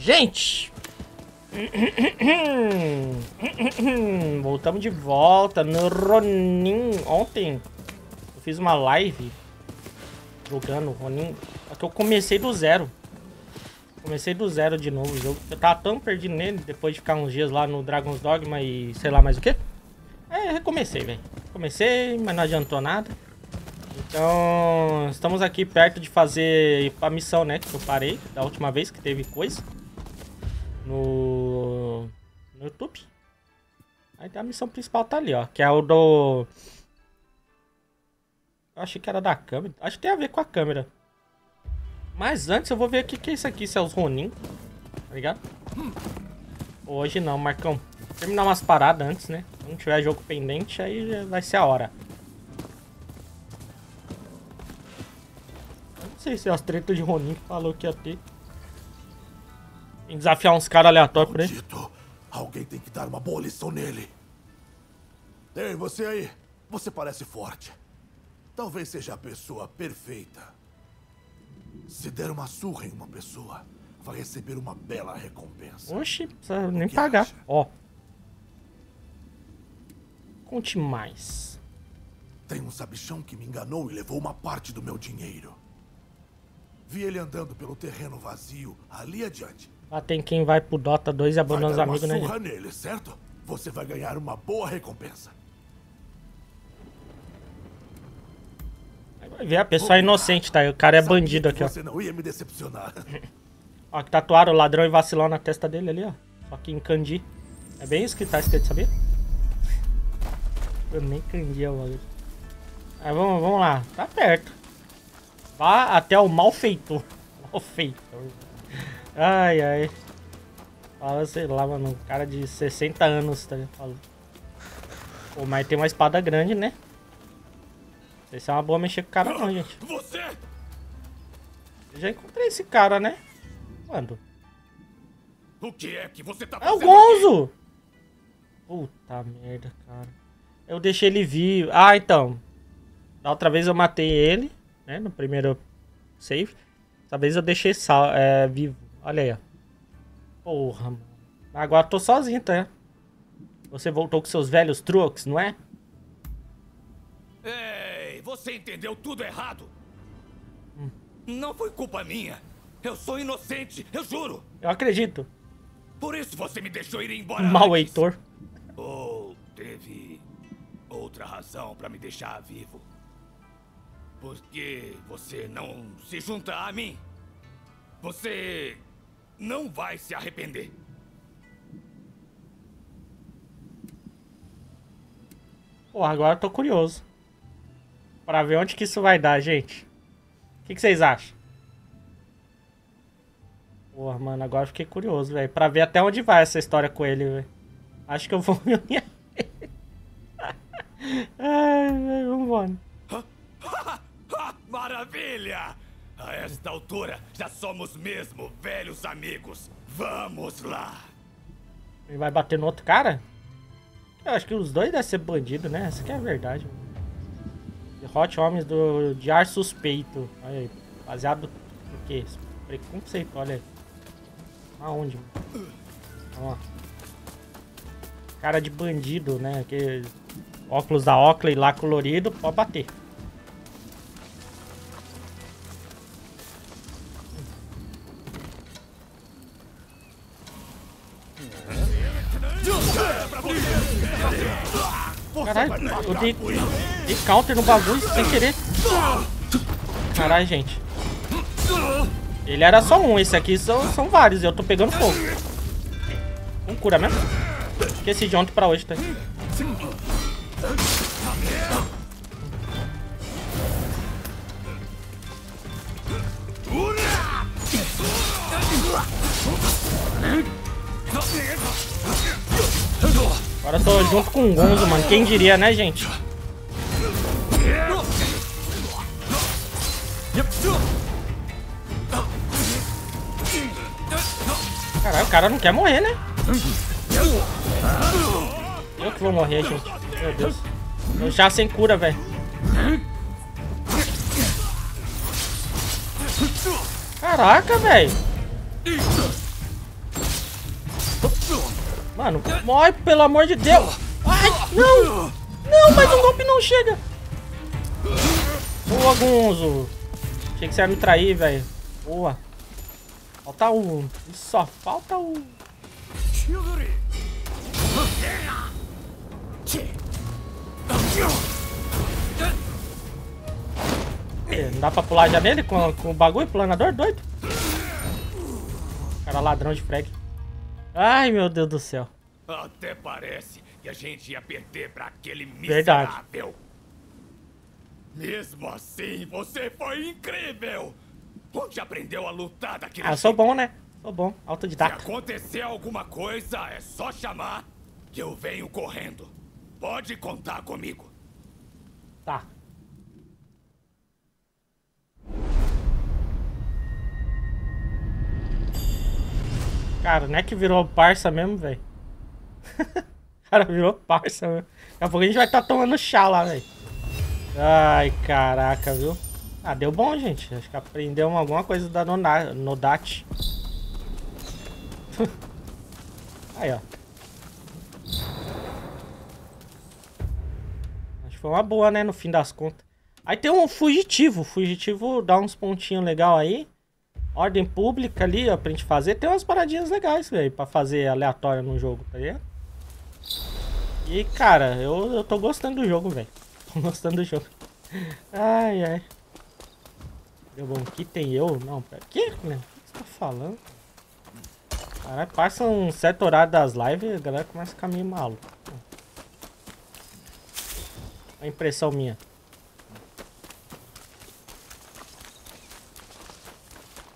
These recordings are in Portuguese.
Gente! Voltamos de volta no Ronin. Ontem eu fiz uma live jogando Ronin. Só que eu comecei do zero. Comecei do zero de novo o jogo. Eu tava tão perdido nele depois de ficar uns dias lá no Dragon's Dogma e sei lá mais o que. É, recomecei, velho. Comecei, mas não adiantou nada. Então, estamos aqui perto de fazer a missão, né? Que eu parei da última vez que teve coisa no YouTube. Aí a missão principal tá ali, ó. Que é o do... Eu achei que era da câmera. Acho que tem a ver com a câmera. Mas antes eu vou ver o que é isso aqui, se é os Ronin. Tá ligado? Hoje não, Marcão. Terminar umas paradas antes, né? Se não tiver jogo pendente, aí já vai ser a hora. Eu não sei se é as tretas de Ronin que falou que ia ter. Tem que desafiar uns caras aleatórios por aí. Alguém tem que dar uma boa lição nele. Ei, você aí. Você parece forte. Talvez seja a pessoa perfeita. Se der uma surra em uma pessoa, vai receber uma bela recompensa. Oxi, não precisa nem pagar. Ó. Conte mais. Tem um sabichão que me enganou e levou uma parte do meu dinheiro. Vi ele andando pelo terreno vazio ali adiante. Ah, tem quem vai pro Dota 2 e abandona os amigos, né? Vai dar uma surra nele, certo? Você vai ganhar uma boa recompensa. Aí vai ver, a pessoa é inocente, tá? O cara é bandido aqui, ó. Você não ia me decepcionar. Ó, que tatuaram o ladrão e vacilão na testa dele ali, ó. Só que em kanji. É bem isso que tá escrito, sabia? Eu nem entendi o bagulho. Aí vamos lá. Tá perto. Vá até o malfeitor. Malfeitor. Ai, ai. Fala, sei lá, mano. Um cara de 60 anos, tá falando. Pô, mas tem uma espada grande, né? Não sei se é uma boa mexer com o cara não, gente. Você? Eu já encontrei esse cara, né? Quando? O que é que você tá fazendo? É o Gonzo! Aqui? Puta merda, cara. Eu deixei ele vivo. Ah, então. Da outra vez eu matei ele, né? No primeiro save. Dessa vez eu deixei vivo. Olha aí, ó. Porra, mano. Agora eu tô sozinho, tá? Você voltou com seus velhos truques, não é? Ei, você entendeu tudo errado. Não foi culpa minha. Eu sou inocente, eu juro. Eu acredito. Por isso você me deixou ir embora. Mal Heitor. Ou teve... outra razão pra me deixar vivo. Por que você não se junta a mim? Você não vai se arrepender. Pô, agora eu tô curioso pra ver onde que isso vai dar, gente. O que vocês acham? Porra, mano, agora eu fiquei curioso, velho. Pra ver até onde vai essa história com ele, velho. Acho que eu vou me unir. Ai, velho, vambora. Maravilha! A esta altura, já somos mesmo velhos amigos. Vamos lá! Ele vai bater no outro cara? Eu acho que os dois devem ser bandidos, né? Essa aqui é a verdade. Derrote homens de ar suspeito. Olha aí, baseado no quê? Preconceito, olha aí. Aonde? Ó. Cara de bandido, né? Que... óculos da Oakley lá colorido, pode bater. Caralho, eu dei counter no bagulho sem querer. Caralho, gente. Ele era só um, esse aqui são vários. Eu tô pegando fogo. Um cura mesmo? Esqueci de ontem pra hoje, tá? Agora eu tô junto com o Gonzo, mano. Quem diria, né, gente? Caralho, o cara não quer morrer, né? Eu que vou morrer, gente. Meu Deus. Eu já sem cura, velho. Caraca, velho. Mano, morre, pelo amor de Deus. Ai, não. Não, mas um golpe não chega. Boa, Gonzo. Achei que você ia me trair, velho. Boa. Falta um. Só falta um. Não dá pra pular já nele com o bagulho, planador doido. Cara ladrão de frag. Ai, meu Deus do céu. Até parece que a gente ia perder pra aquele miserável. Verdade. Mesmo assim, você foi incrível. Onde aprendeu a lutar daquele... Ah, eu sou bom, né? Sou bom, autodidata. Se acontecer alguma coisa, é só chamar que eu venho correndo. Pode contar comigo. Tá. Cara, não é que virou parça mesmo, velho? Cara, virou parça mesmo. Daqui a pouco a gente vai estar tomando chá lá, velho. Ai, caraca, viu? Ah, deu bom, gente. Acho que aprendeu alguma coisa da Nodachi. Aí, ó. Acho que foi uma boa, né? No fim das contas. Aí tem um fugitivo. O fugitivo dá uns pontinhos legais aí. Ordem pública ali, ó, pra gente fazer. Tem umas paradinhas legais, velho, pra fazer aleatória no jogo, tá ligado? E, cara, eu tô gostando do jogo, velho. Tô gostando do jogo. Ai, ai. Deu bom, que tem eu? Não, pera. Que? O que você tá falando? Caralho, passa um certo horário das lives e a galera começa a ficar meio maluco. A impressão minha.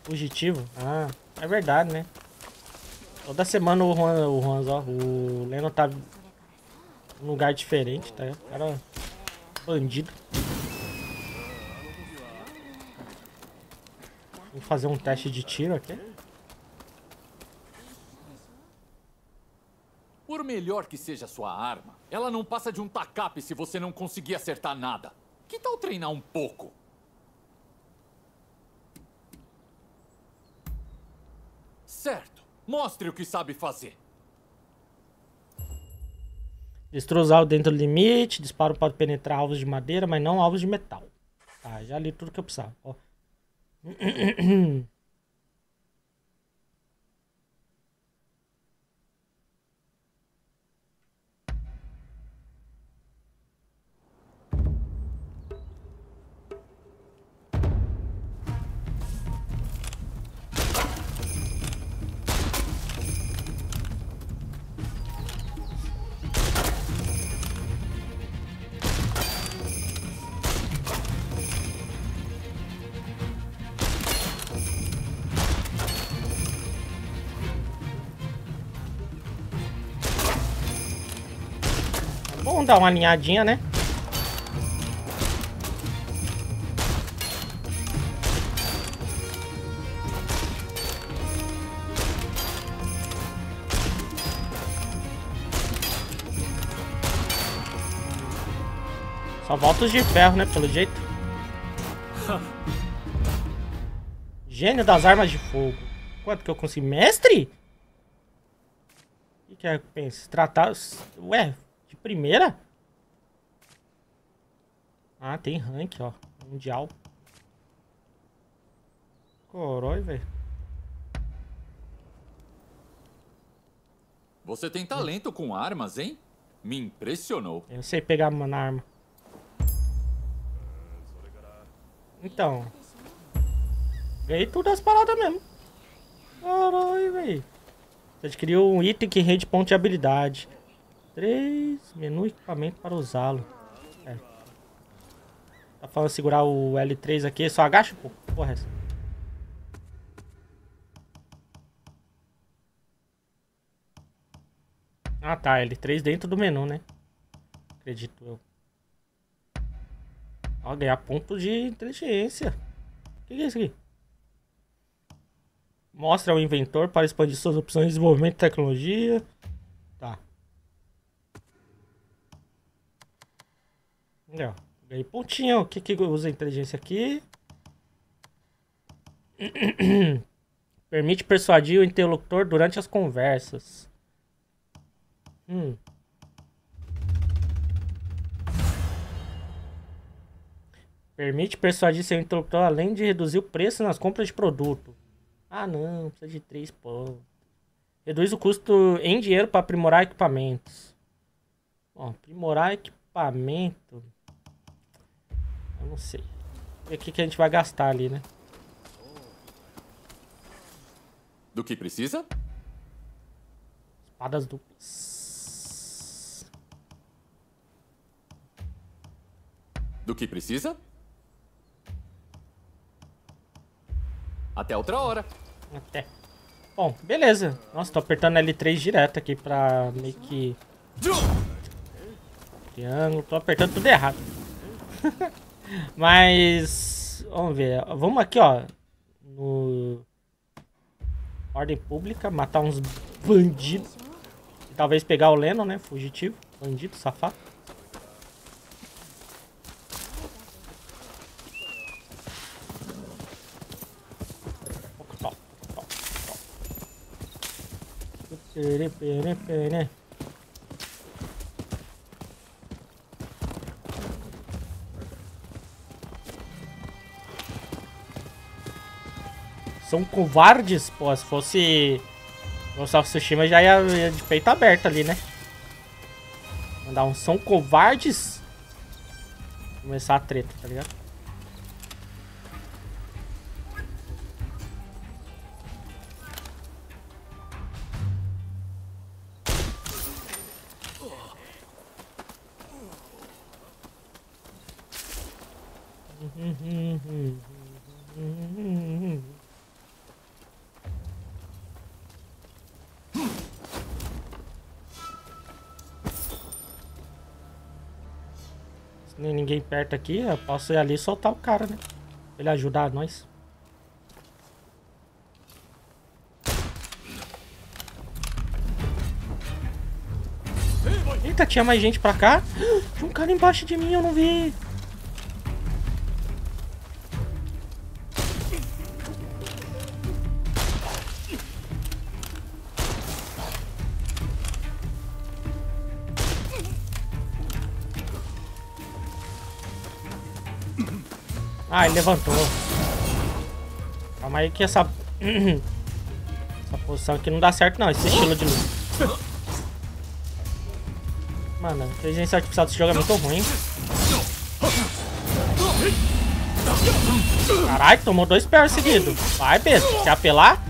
Fugitivo? Ah, é verdade, né? Toda semana o Leno tá num lugar diferente, tá? O cara bandido. Vou fazer um teste de tiro aqui. Por melhor que seja a sua arma, ela não passa de um tacape se você não conseguir acertar nada. Que tal treinar um pouco? Certo. Mostre o que sabe fazer. Destrozar dentro do limite. Disparo pode penetrar alvos de madeira, mas não alvos de metal. Tá, já li tudo que eu precisava. Ó. Vamos dar uma alinhadinha, né? Só volta os de ferro, né? Pelo jeito. Gênio das armas de fogo. Quanto que eu consigo? Mestre? O que que é que pensa? Tratar... Ué... Primeira? Ah, tem rank, ó. Mundial. Corói, velho. Você tem talento com armas, hein? Me impressionou. Eu sei pegar na arma. Então. Ganhei tudo as paradas mesmo. Corói, velho. Você adquiriu um item que rende ponto de habilidade. 3, menu equipamento para usá-lo. É. Tá falando segurar o L3 aqui, só agacha, pô. Porra, essa. Ah, tá, L3 dentro do menu, né? Acredito eu. Ó, ganhar ponto de inteligência. O que é isso aqui? Mostra ao inventor para expandir suas opções de desenvolvimento e tecnologia. Tá. Ó, ganhei pontinho. O que que usa a inteligência aqui? Permite persuadir o interlocutor durante as conversas. Permite persuadir seu interlocutor além de reduzir o preço nas compras de produto. Ah, não. Precisa de 3 pontos. Reduz o custo em dinheiro para aprimorar equipamentos. Bom, aprimorar equipamento... Eu não sei. E o que a gente vai gastar ali, né? Do que precisa? Espadas duplas. Do que precisa? Até outra hora. Até. Bom, beleza. Nossa, tô apertando L3 direto aqui pra meio que... Triângulo. Tô apertando tudo errado. Mas... Vamos ver. Vamos aqui, ó. No... Ordem pública. Matar uns bandidos. E talvez pegar o Lennon, né? Fugitivo. Bandido, safado. Pere. São covardes, pô. Se fosse Ghost of Tsushima, já ia de peito aberto ali, né? Mandar um são covardes. Começar a treta, tá ligado? Ninguém perto aqui, eu posso ir ali e soltar o cara, né? Ele ajudar nós. Eita, tinha mais gente pra cá. Tinha um cara embaixo de mim, eu não vi. Ah, ele levantou. Calma aí que essa... essa posição aqui não dá certo não, esse estilo de luta. Mano, a inteligência artificial desse jogo é muito ruim. Caralho, tomou 2 pés seguidos. Vai, besta, quer apelar?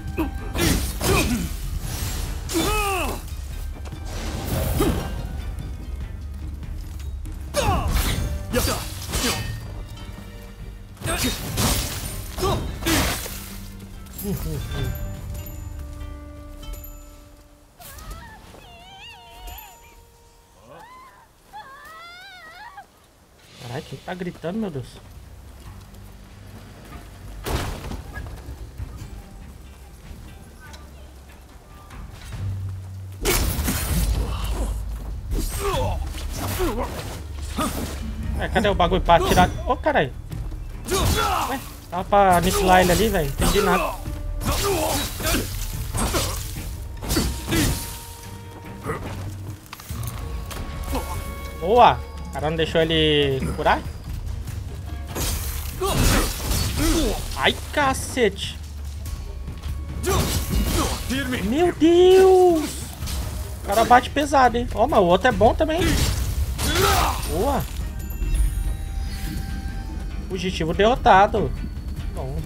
Caralho, quem tá gritando, meu Deus? É, cadê o bagulho pra atirar? Ô, caralho! Ué, tava pra aniquilar ele ali, velho. Não entendi nada. Boa! O cara não deixou ele curar? Ai, cacete! Meu Deus! O cara bate pesado, hein? Ó, mas o outro é bom também. Boa! Fugitivo derrotado. Bom.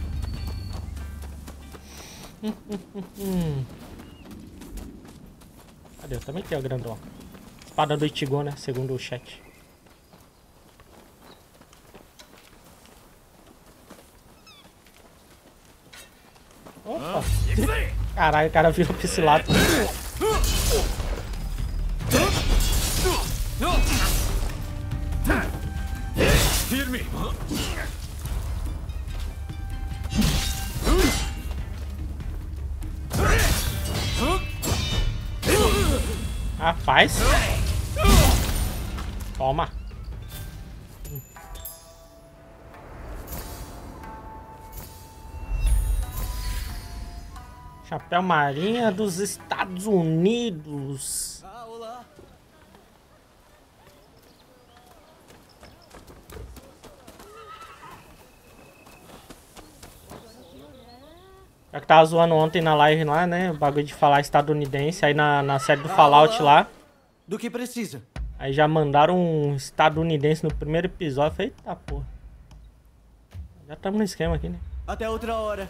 Cadê? Eu também tenho a grandona. Espada do Ichigo, né? Segundo o chat. Opa! Caralho, o cara virou pra esse lado. Firme! Rapaz! Toma! Chapéu Marinha dos Estados Unidos. Eu tava zoando ontem na live lá, né? O bagulho de falar estadunidense, aí na série do Fallout lá. Do que precisa? Aí já mandaram um estadunidense no primeiro episódio. Eu falei, eita porra. Já estamos no esquema aqui, né? Até outra hora.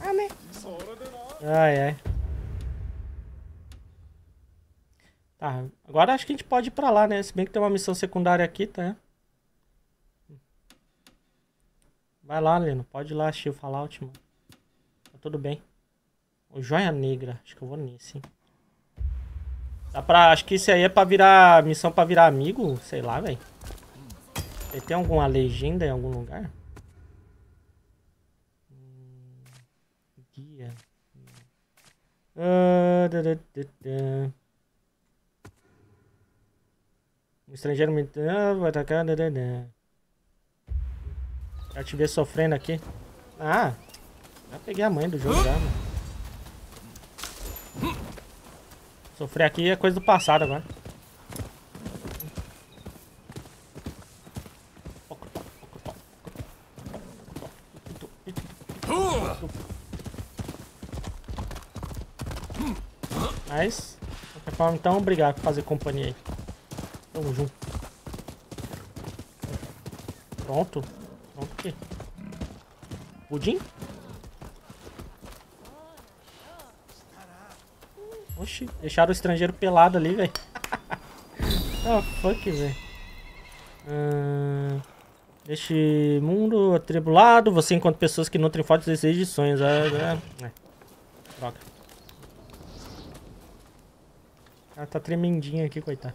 Amém. Ai, ai. Tá, agora acho que a gente pode ir pra lá, né? Se bem que tem uma missão secundária aqui, tá? Vai lá, Leno. Pode ir lá, assistir o Fallout, mano. Tá tudo bem. O Joia Negra. Acho que eu vou nesse, hein? Dá pra... Acho que isso aí é pra virar... Missão pra virar amigo? Sei lá, velho. Tem alguma legenda em algum lugar? Guia. O estrangeiro me... vai atacar... Já te ver sofrendo aqui. Ah! Já peguei a mãe do jogo já, mano. Sofrer aqui é coisa do passado agora. Mas... qualquer forma, então, obrigado por fazer companhia aí. Tamo junto. Pronto. Ok. Pudim? Oxi, deixaram o estrangeiro pelado ali, velho. Ah, fuck, velho. Este mundo atribulado, você encontra pessoas que nutrem fortes desejos e sonhos. Droga. O cara tá tremendinho aqui, coitado.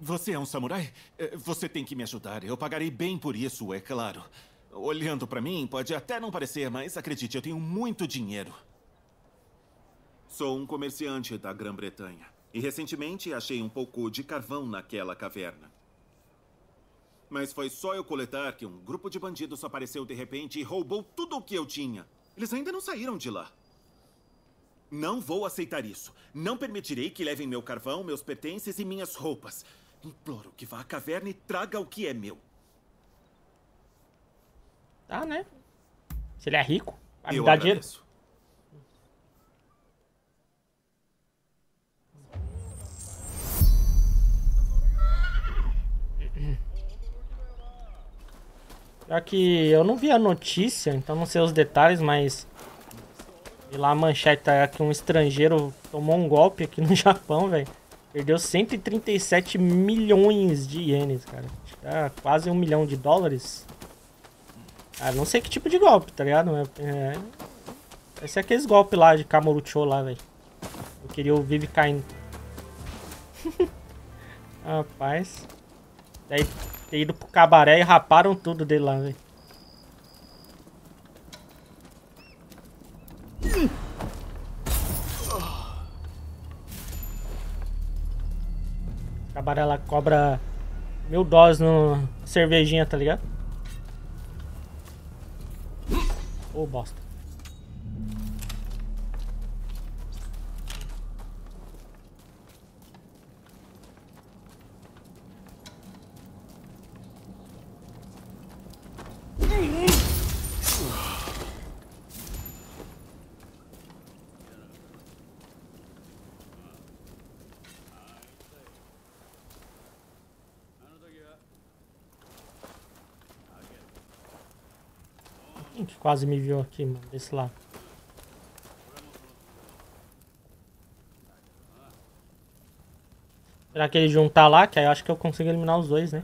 Você é um samurai? Você tem que me ajudar. Eu pagarei bem por isso, é claro. Olhando pra mim, pode até não parecer, mas acredite, eu tenho muito dinheiro. Sou um comerciante da Grã-Bretanha. E recentemente achei um pouco de carvão naquela caverna. Mas foi só eu coletar que um grupo de bandidos apareceu de repente e roubou tudo o que eu tinha. Eles ainda não saíram de lá. Não vou aceitar isso. Não permitirei que levem meu carvão, meus pertences e minhas roupas. Imploro que vá à caverna e traga o que é meu. Tá, né? Se ele é rico, vai me dar dinheiro. Já que eu não vi a notícia, então não sei os detalhes, mas... E lá a manchete tá que um estrangeiro tomou um golpe aqui no Japão, velho. Perdeu 137 milhões de ienes, cara. Tá quase $1 milhão. Ah, não sei que tipo de golpe, tá ligado? Esse é aqueles golpes lá de Kamurocho lá, velho. Eu queria o Vive caindo. Rapaz. Daí ter ido pro cabaré e raparam tudo dele lá, velho. Cabaré, ela cobra $1000 no cervejinha, tá ligado? Ô, bosta. Quase me viu aqui, mano, desse lado. Será que ele juntar lá? Que aí eu acho que eu consigo eliminar os dois, né?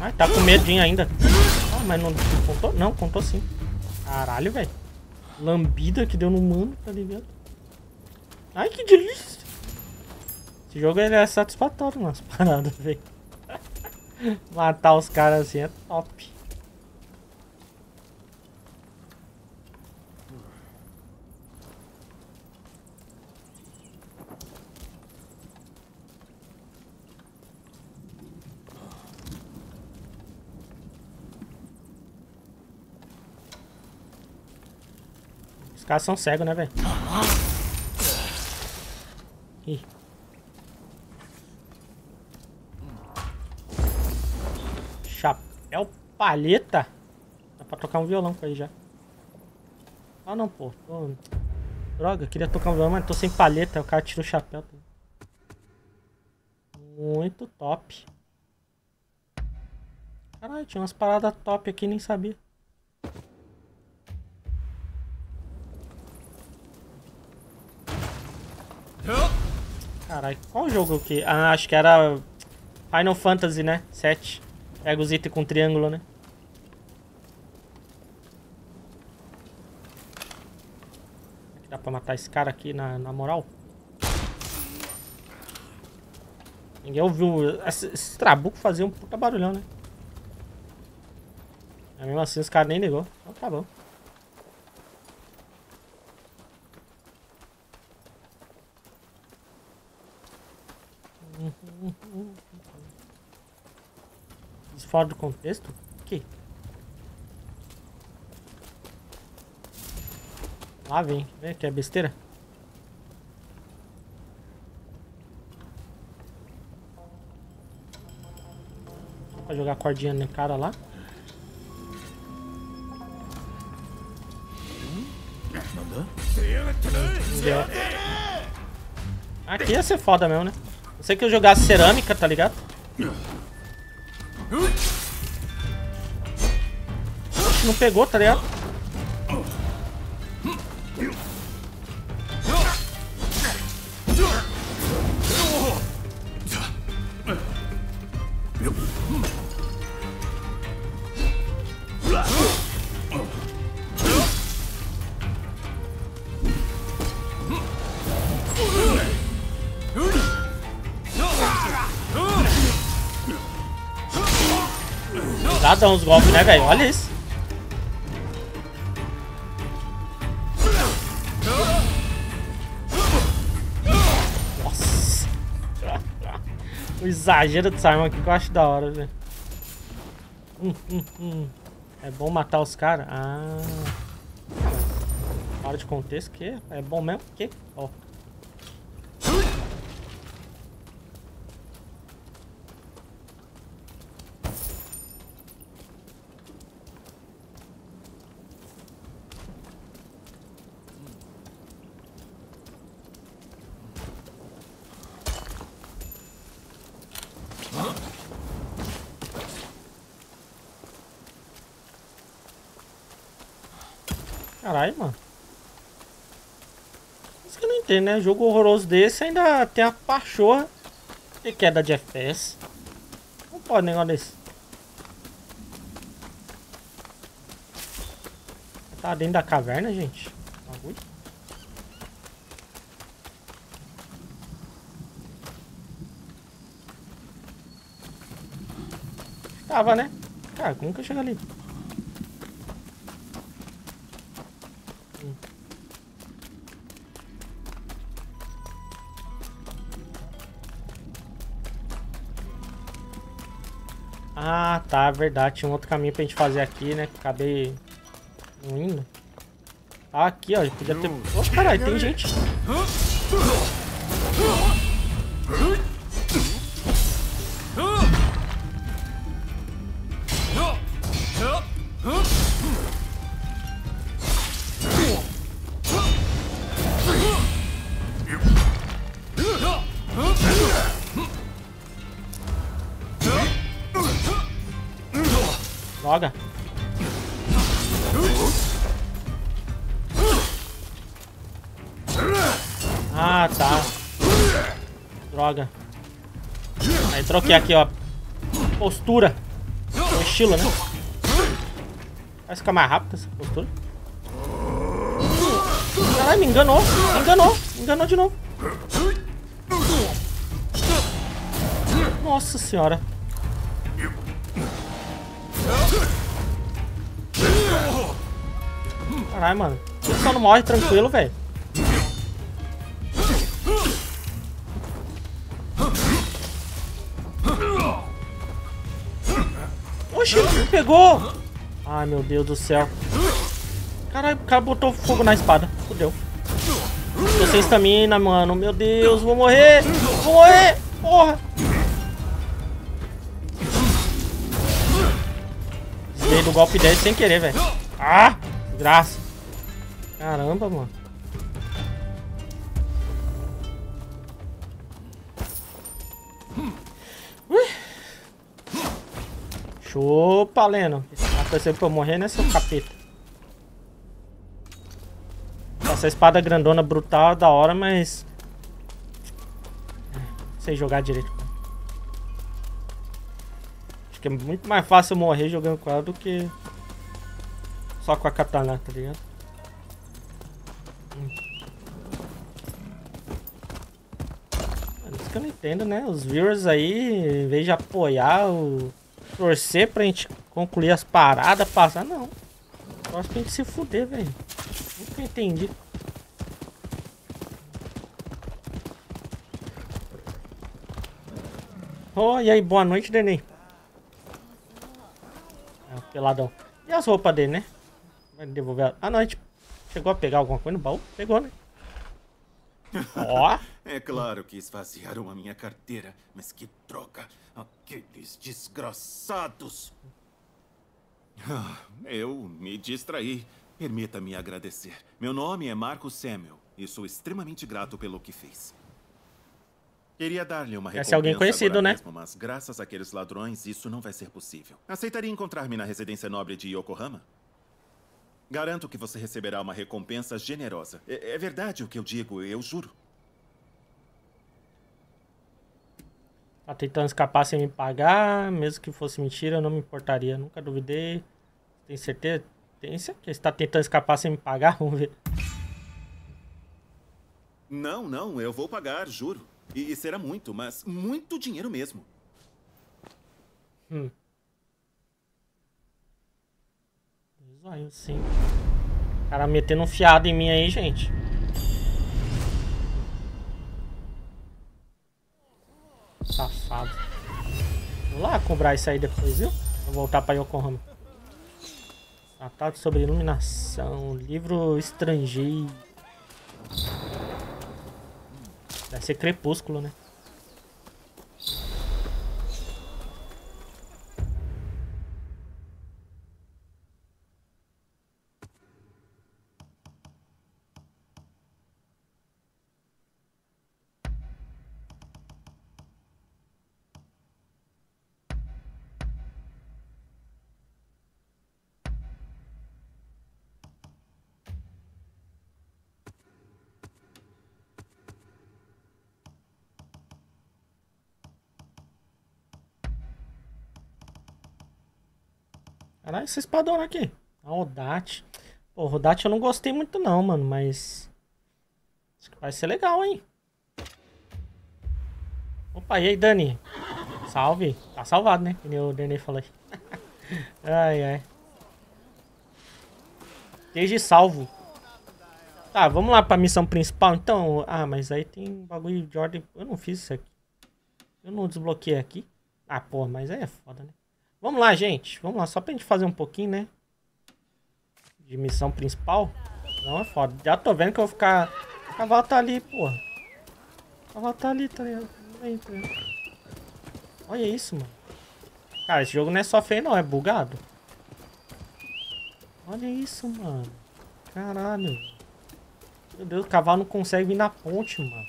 Ai, tá com medinho ainda. Ah, mas não contou? Não, contou sim. Caralho, velho. Lambida que deu no mano, tá ligado? Ai, que delícia! Esse jogo ele é satisfatório nas paradas, velho. Matar os caras assim é top. caras são cegos, né, velho? Ih. Chapéu palheta. Dá pra tocar um violão com aí já. Ah, não, pô. Tô... Droga, queria tocar um violão, mas tô sem palheta. O cara tirou o chapéu. Muito top. Caralho, tinha umas paradas top aqui, nem sabia. Caralho, qual jogo que... Ah, acho que era Final Fantasy, né? 7. Pega os itens com triângulo, né? Será que dá pra matar esse cara aqui na moral? Ninguém ouviu... Esse trabuco fazia um puta barulhão, né? Mas mesmo assim os caras nem ligou. Então tá bom. Fora do contexto? Que? Lá vem. Vem que é besteira. Dá pra jogar cordinha no cara lá. Aqui ia ser foda mesmo, né? Eu sei que eu jogasse cerâmica, tá ligado? Não pegou, tá ligado? Dá dar uns golpes, né, velho? Olha isso. Exagero dessa arma aqui que eu acho da hora, velho. É bom matar os caras? Ah. Fora de contexto, que é bom mesmo? Que? Ó. Caralho, mano. Isso que eu não entendo, né? Jogo horroroso desse ainda tem a pachorra de queda de FPS. Não pode negócio desse. Tá dentro da caverna, gente. Bagulho. Tava, né? Cara, como que eu chego ali? Ah, tá, é verdade. Tinha um outro caminho pra gente fazer aqui, né? Que acabei não indo. Ah, aqui, ó. Podia ter... Opa, caralho, tem gente. Droga. Ah, tá. Droga. Aí troquei aqui, ó. Postura. O estilo, né? Vai ficar mais rápido essa postura. Caralho, me enganou. Me enganou. Me enganou de novo. Nossa senhora. Caralho, mano. Ele só não morre tranquilo, velho. Oxi, pegou. Ai, meu Deus do céu. Caralho, o cara botou fogo na espada. Fudeu. Eu sem estamina, mano. Meu Deus, vou morrer. Vou morrer. Porra. Dei do golpe 10 sem querer, velho. Ah, graça. Caramba, mano. Chupa, Leno. Esse cara torceu pra eu morrer, né, seu capeta? Essa espada grandona, brutal, da hora, mas... não sei jogar direito. Acho que é muito mais fácil eu morrer jogando com ela do que... só com a katana, tá ligado? Isso que eu não entendo, né? Os viewers aí, em vez de apoiar o... torcer pra gente concluir as paradas, passar, não. Torce pra gente se fuder, velho. Nunca entendi. Oh, e aí, boa noite, neném. É um peladão. E as roupas dele, né? Vai devolver a... ah, não, a gente chegou a pegar alguma coisa no baú? Pegou, né? Ó. É claro que esvaziaram a minha carteira, mas que troca. Aqueles desgraçados. Eu me distraí. Permita-me agradecer. Meu nome é Marco Samuel e sou extremamente grato pelo que fez. Queria dar-lhe uma recompensa, é alguém conhecido, agora, né? Mesmo, mas graças àqueles ladrões isso não vai ser possível. Aceitaria encontrar-me na residência nobre de Yokohama? Garanto que você receberá uma recompensa generosa. É verdade o que eu digo, eu juro. Tá tentando escapar sem me pagar, mesmo que fosse mentira, eu não me importaria. Nunca duvidei. Tem certeza? Tem certeza. Está tentando escapar sem me pagar? Vamos ver. Não, não, eu vou pagar, juro. E será muito, mas muito dinheiro mesmo. Sim. O cara metendo um fiado em mim aí, gente. Safado. Vou lá cobrar isso aí depois, viu? Vou voltar pra Yokohama. Tratado sobre iluminação. Livro estrangeiro. Deve ser Crepúsculo, né? Caralho, esse espadão aqui. A Nodachi. Pô, Nodachi eu não gostei muito não, mano, mas... acho que vai ser legal, hein? Opa, e aí, Dani? Salve. Tá salvado, né? Que nem o Dani falou aí. Ai, ai. Desde salvo. Tá, vamos lá pra missão principal, então. Ah, mas aí tem bagulho de ordem... eu não fiz isso aqui. Eu não desbloqueei aqui. Ah, pô, mas aí é foda, né? Vamos lá, gente. Vamos lá. Só pra gente fazer um pouquinho, né? De missão principal. Não é foda. Já tô vendo que eu vou ficar... o cavalo tá ali, porra. O cavalo tá ali, tá ligado? Olha isso, mano. Cara, esse jogo não é só feio, não. É bugado. Olha isso, mano. Caralho. Meu Deus, o cavalo não consegue vir na ponte, mano.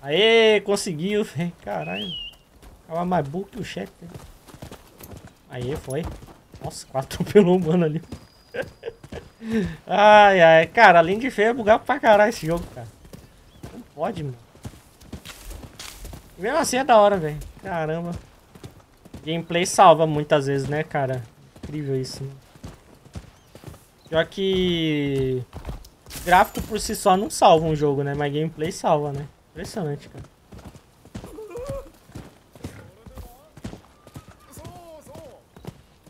Aê, conseguiu, velho. Caralho. O cavalo mais burro que o chefe, né? Aí, foi. Nossa, quase atropelou o mano ali. Ai, ai. Cara, além de feio, é bugado pra caralho esse jogo, cara. Não pode, mano. Mesmo assim é da hora, velho. Caramba. Gameplay salva muitas vezes, né, cara? Incrível isso, mano. Pior que... gráfico por si só não salva um jogo, né? Mas gameplay salva, né? Impressionante, cara.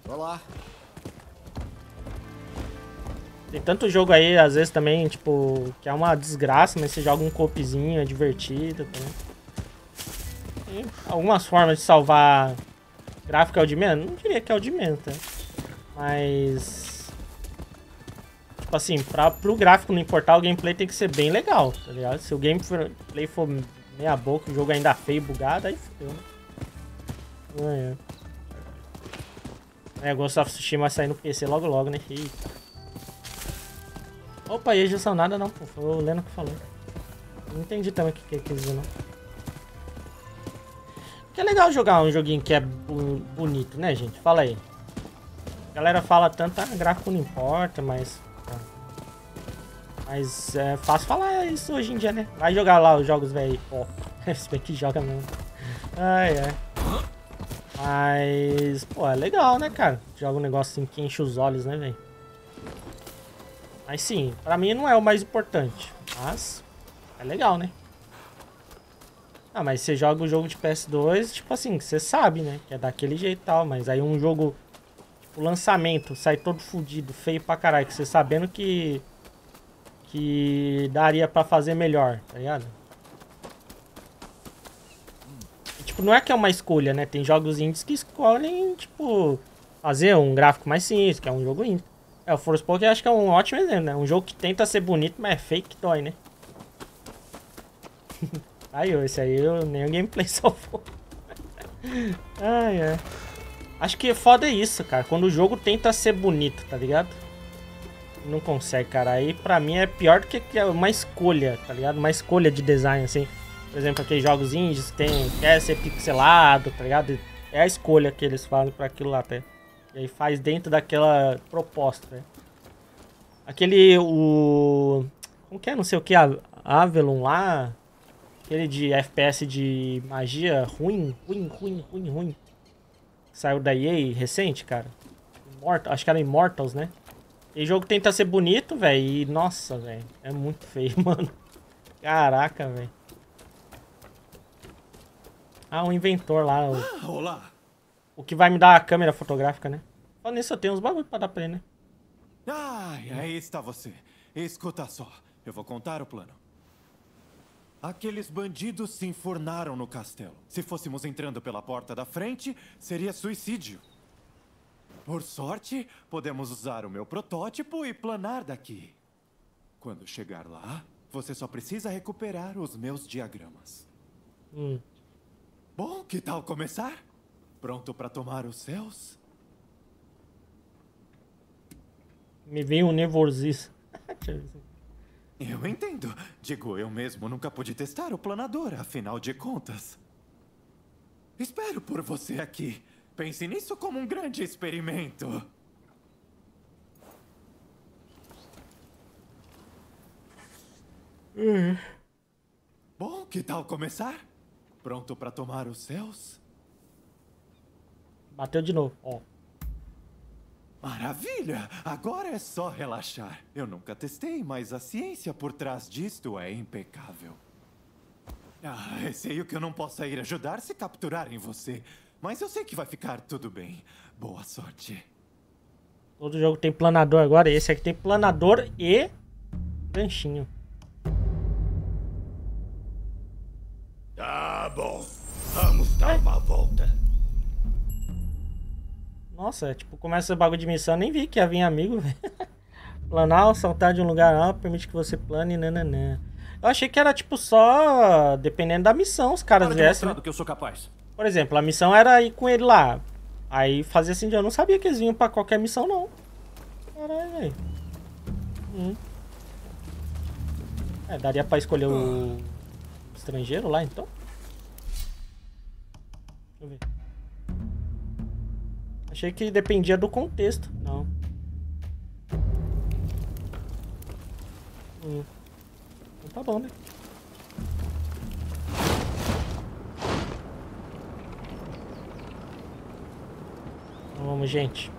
Olá. Tem tanto jogo aí, às vezes também, tipo, que é uma desgraça, mas você joga um copizinho, é divertido também. Tem algumas formas de salvar gráfico é o de menos? Não diria que é o de menos, tá? Mas... tipo tipo assim, pro gráfico não importar, o gameplay tem que ser bem legal, tá ligado? Se o gameplay for meia boca, o jogo ainda feio, bugado, aí fodeu, né? É, Ghost of Tsushima vai sair no PC logo logo, né? Eita. Opa, eles não são nada não, pô. Foi o Leno que falou. Não entendi também o que ele quis dizer, não. Porque é legal jogar um joguinho que é bonito, né, gente? Fala aí. A galera fala tanto, ah, gráfico não importa, mas... Tá. Mas é fácil falar isso hoje em dia, né? Vai jogar lá os jogos, velho. Ó, se bem que joga mesmo. Ai, ai. Mas, pô, é legal, né, cara? Joga um negócio assim que enche os olhos, né, velho? Mas sim, pra mim não é o mais importante. Mas, é legal, né? Ah, mas você joga um jogo de PS2, tipo assim, você sabe, né? Que é daquele jeito e tal, mas aí um jogo, tipo, lançamento, sai todo fodido, feio pra caralho, que você sabendo que daria pra fazer melhor, tá ligado? Tipo, não é que é uma escolha, né? Tem jogos indies que escolhem, tipo, fazer um gráfico mais simples, que é um jogo indie. É, o Forza Horizon acho que é um ótimo exemplo, né? Um jogo que tenta ser bonito, mas é fake que dói, né? Aí, esse aí eu nem o gameplay salvou. Ai, ai. Acho que foda é isso, cara. Quando o jogo tenta ser bonito, tá ligado? Não consegue, cara. Aí pra mim é pior do que uma escolha, tá ligado? Uma escolha de design, assim. Por exemplo, aqueles jogos indies que tem, quer ser pixelado, tá ligado? É a escolha que eles falam pra aquilo lá, até. E aí faz dentro daquela proposta, né? Aquele, o... Como que é? Não sei o que, Avalon lá... Aquele de FPS de magia ruim. Saiu da EA recente, cara. Acho que era Immortals, né? E jogo tenta ser bonito, velho. E nossa, velho. É muito feio, mano. Caraca, velho. Ah, o inventor lá. Olá. O que vai me dar a câmera fotográfica, né? Só nisso eu tenho uns bagulho pra dar pra ele, né? Ah, aí está você. Escuta só. Eu vou contar o plano. Aqueles bandidos se enfornaram no castelo. Se fôssemos entrando pela porta da frente, seria suicídio. Por sorte, podemos usar o meu protótipo e planar daqui. Quando chegar lá, você só precisa recuperar os meus diagramas. Bom, que tal começar? Pronto para tomar os seus? Me veio um nervosismo. Eu entendo. Digo, eu mesmo nunca pude testar o planador, afinal de contas. Espero por você aqui. Pense nisso como um grande experimento. Bom, que tal começar? Pronto para tomar os seus? Bateu de novo, ó. Maravilha! Agora é só relaxar. Eu nunca testei, mas a ciência por trás disto é impecável. Ah, receio que eu não possa ir ajudar se capturarem você. Mas eu sei que vai ficar tudo bem. Boa sorte. Todo jogo tem planador agora. Esse aqui tem planador e ganchinho. Tá bom. Vamos dar uma volta. Nossa, tipo, começa o bagulho de missão, nem vi que ia vir amigo, velho. Planar, saltar de um lugar alto, permite que você plane, nananã. Eu achei que era, tipo, só dependendo da missão, os caras viessem. Que eu sou capaz. Por exemplo, a missão era ir com ele lá. Aí fazia assim, eu não sabia que eles vinham pra qualquer missão, não. Caralho, velho. É, daria pra escolher o estrangeiro lá, então? Deixa eu ver. Achei que dependia do contexto. Não. Então tá bom, né? Então vamos, gente.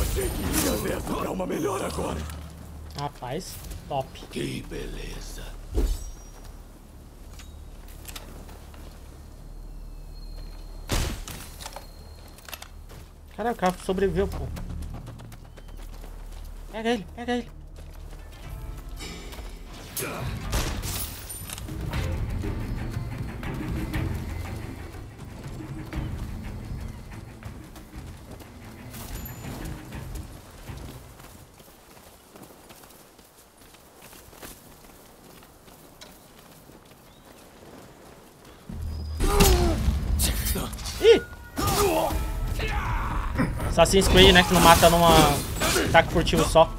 Achei que ia dentro pra uma melhor agora. Rapaz. Top. Que beleza. Caraca, o cara sobreviveu, pô. Pega ele, pega ele. Ih! Assassin's Creed, né? Que não mata numa... ataque furtivo só.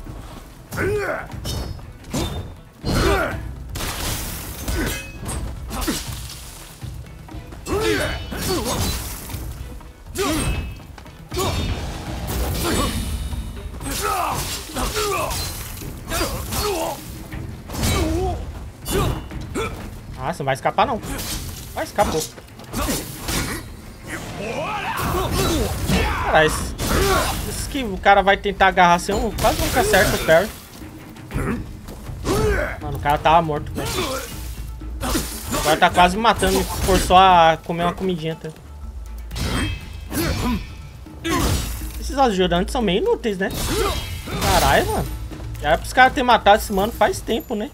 Nossa, não vai escapar não. Vai, escapou. Caralho, isso que o cara vai tentar agarrar assim, eu quase nunca acerta o parry. Mano, o cara tava morto, velho. Agora tá quase me matando, me forçou a comer uma comidinha, tá? Esses ajudantes são meio inúteis, né? Caralho, mano. Já era pros caras terem matado esse mano faz tempo, né?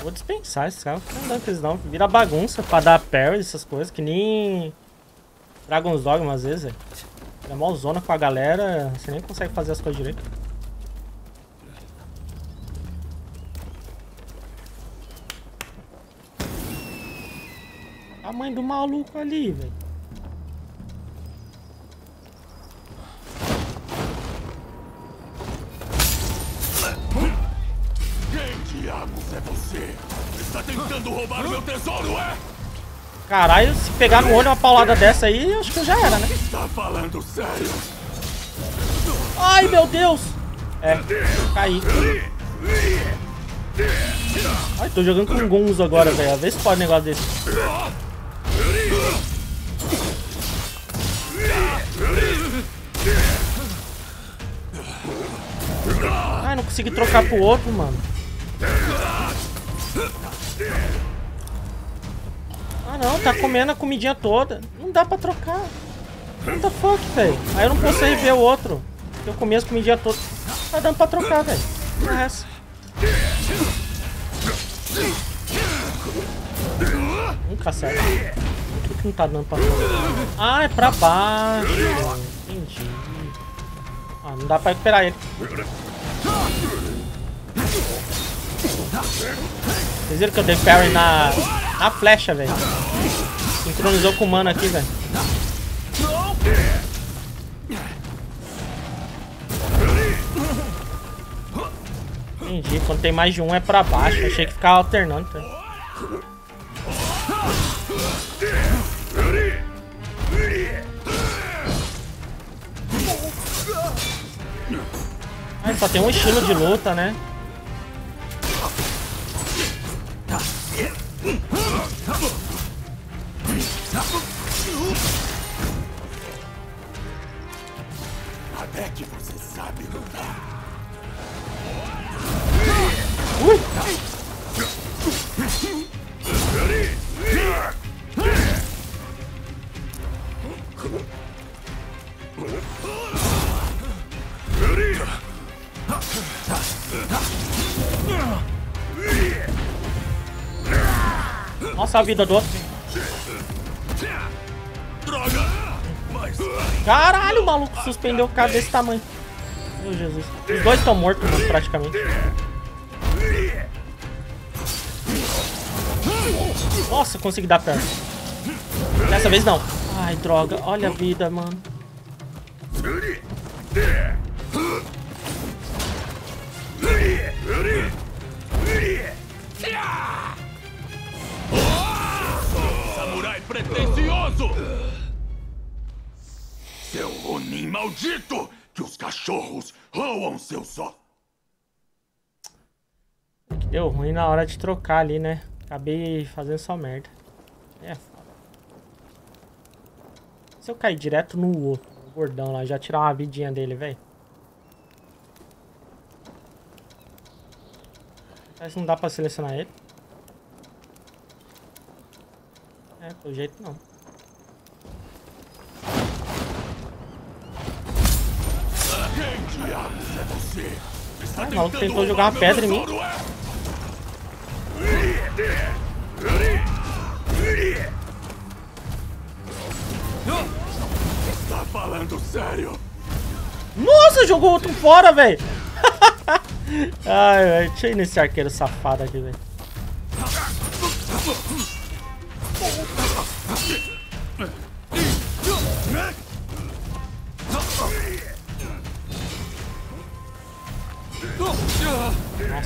Vou dispensar esses caras, não dá pra eles não. Vira bagunça pra dar parry, essas coisas, que nem... Dragon's Dogma, às vezes, velho. É mó zona com a galera, você nem consegue fazer as coisas direito. A mãe do maluco ali, velho. Quem diabos é você? Está tentando roubar o meu tesouro, é? Caralho, se pegar no olho uma paulada dessa aí, acho que já era, né? Está falando sério? Ai, meu Deus! É, caí. Ai, tô jogando com um Gonzo agora, velho. Vê se pode um negócio desse. Ai, não consegui trocar pro outro, mano. Ah, não, tá comendo a comidinha toda. Não dá pra trocar. What the fuck, velho? Aí eu não posso rever o outro. Eu comi as comidinhas todas. Tá dando pra trocar, velho. Não é essa. Nunca acerta. Por que não tá dando pra trocar? Ah, é pra baixo. Entendi. Ah, não dá pra recuperar ele. Vocês viram que eu dei parry na flecha, velho? Sincronizou com o mano aqui, velho. Entendi, quando tem mais de um é pra baixo. Eu achei que ficava alternando, tá? Ah, só tem um estilo de luta, né? Até que você sabe lutar. Nossa, a vida do outro. Caralho, o maluco suspendeu o cara desse tamanho. Meu Jesus. Os dois estão mortos, mano, praticamente. Nossa, consegui dar perna. Dessa vez não. Ai, droga. Olha a vida, mano. Pretensioso! Seu Ronin maldito! Que os cachorros roam seu só! Deu ruim na hora de trocar ali, né? Acabei fazendo só merda. É foda. Se eu cair direto no outro, no gordão lá, já tirar uma vidinha dele, velho. Parece que não dá pra selecionar ele. É, pelo jeito não. Ai, o maluco tentou jogar uma pedra em mim. Está falando sério? Nossa, jogou outro fora, velho. Ai, velho, deixa eu ir nesse arqueiro safado aqui, velho.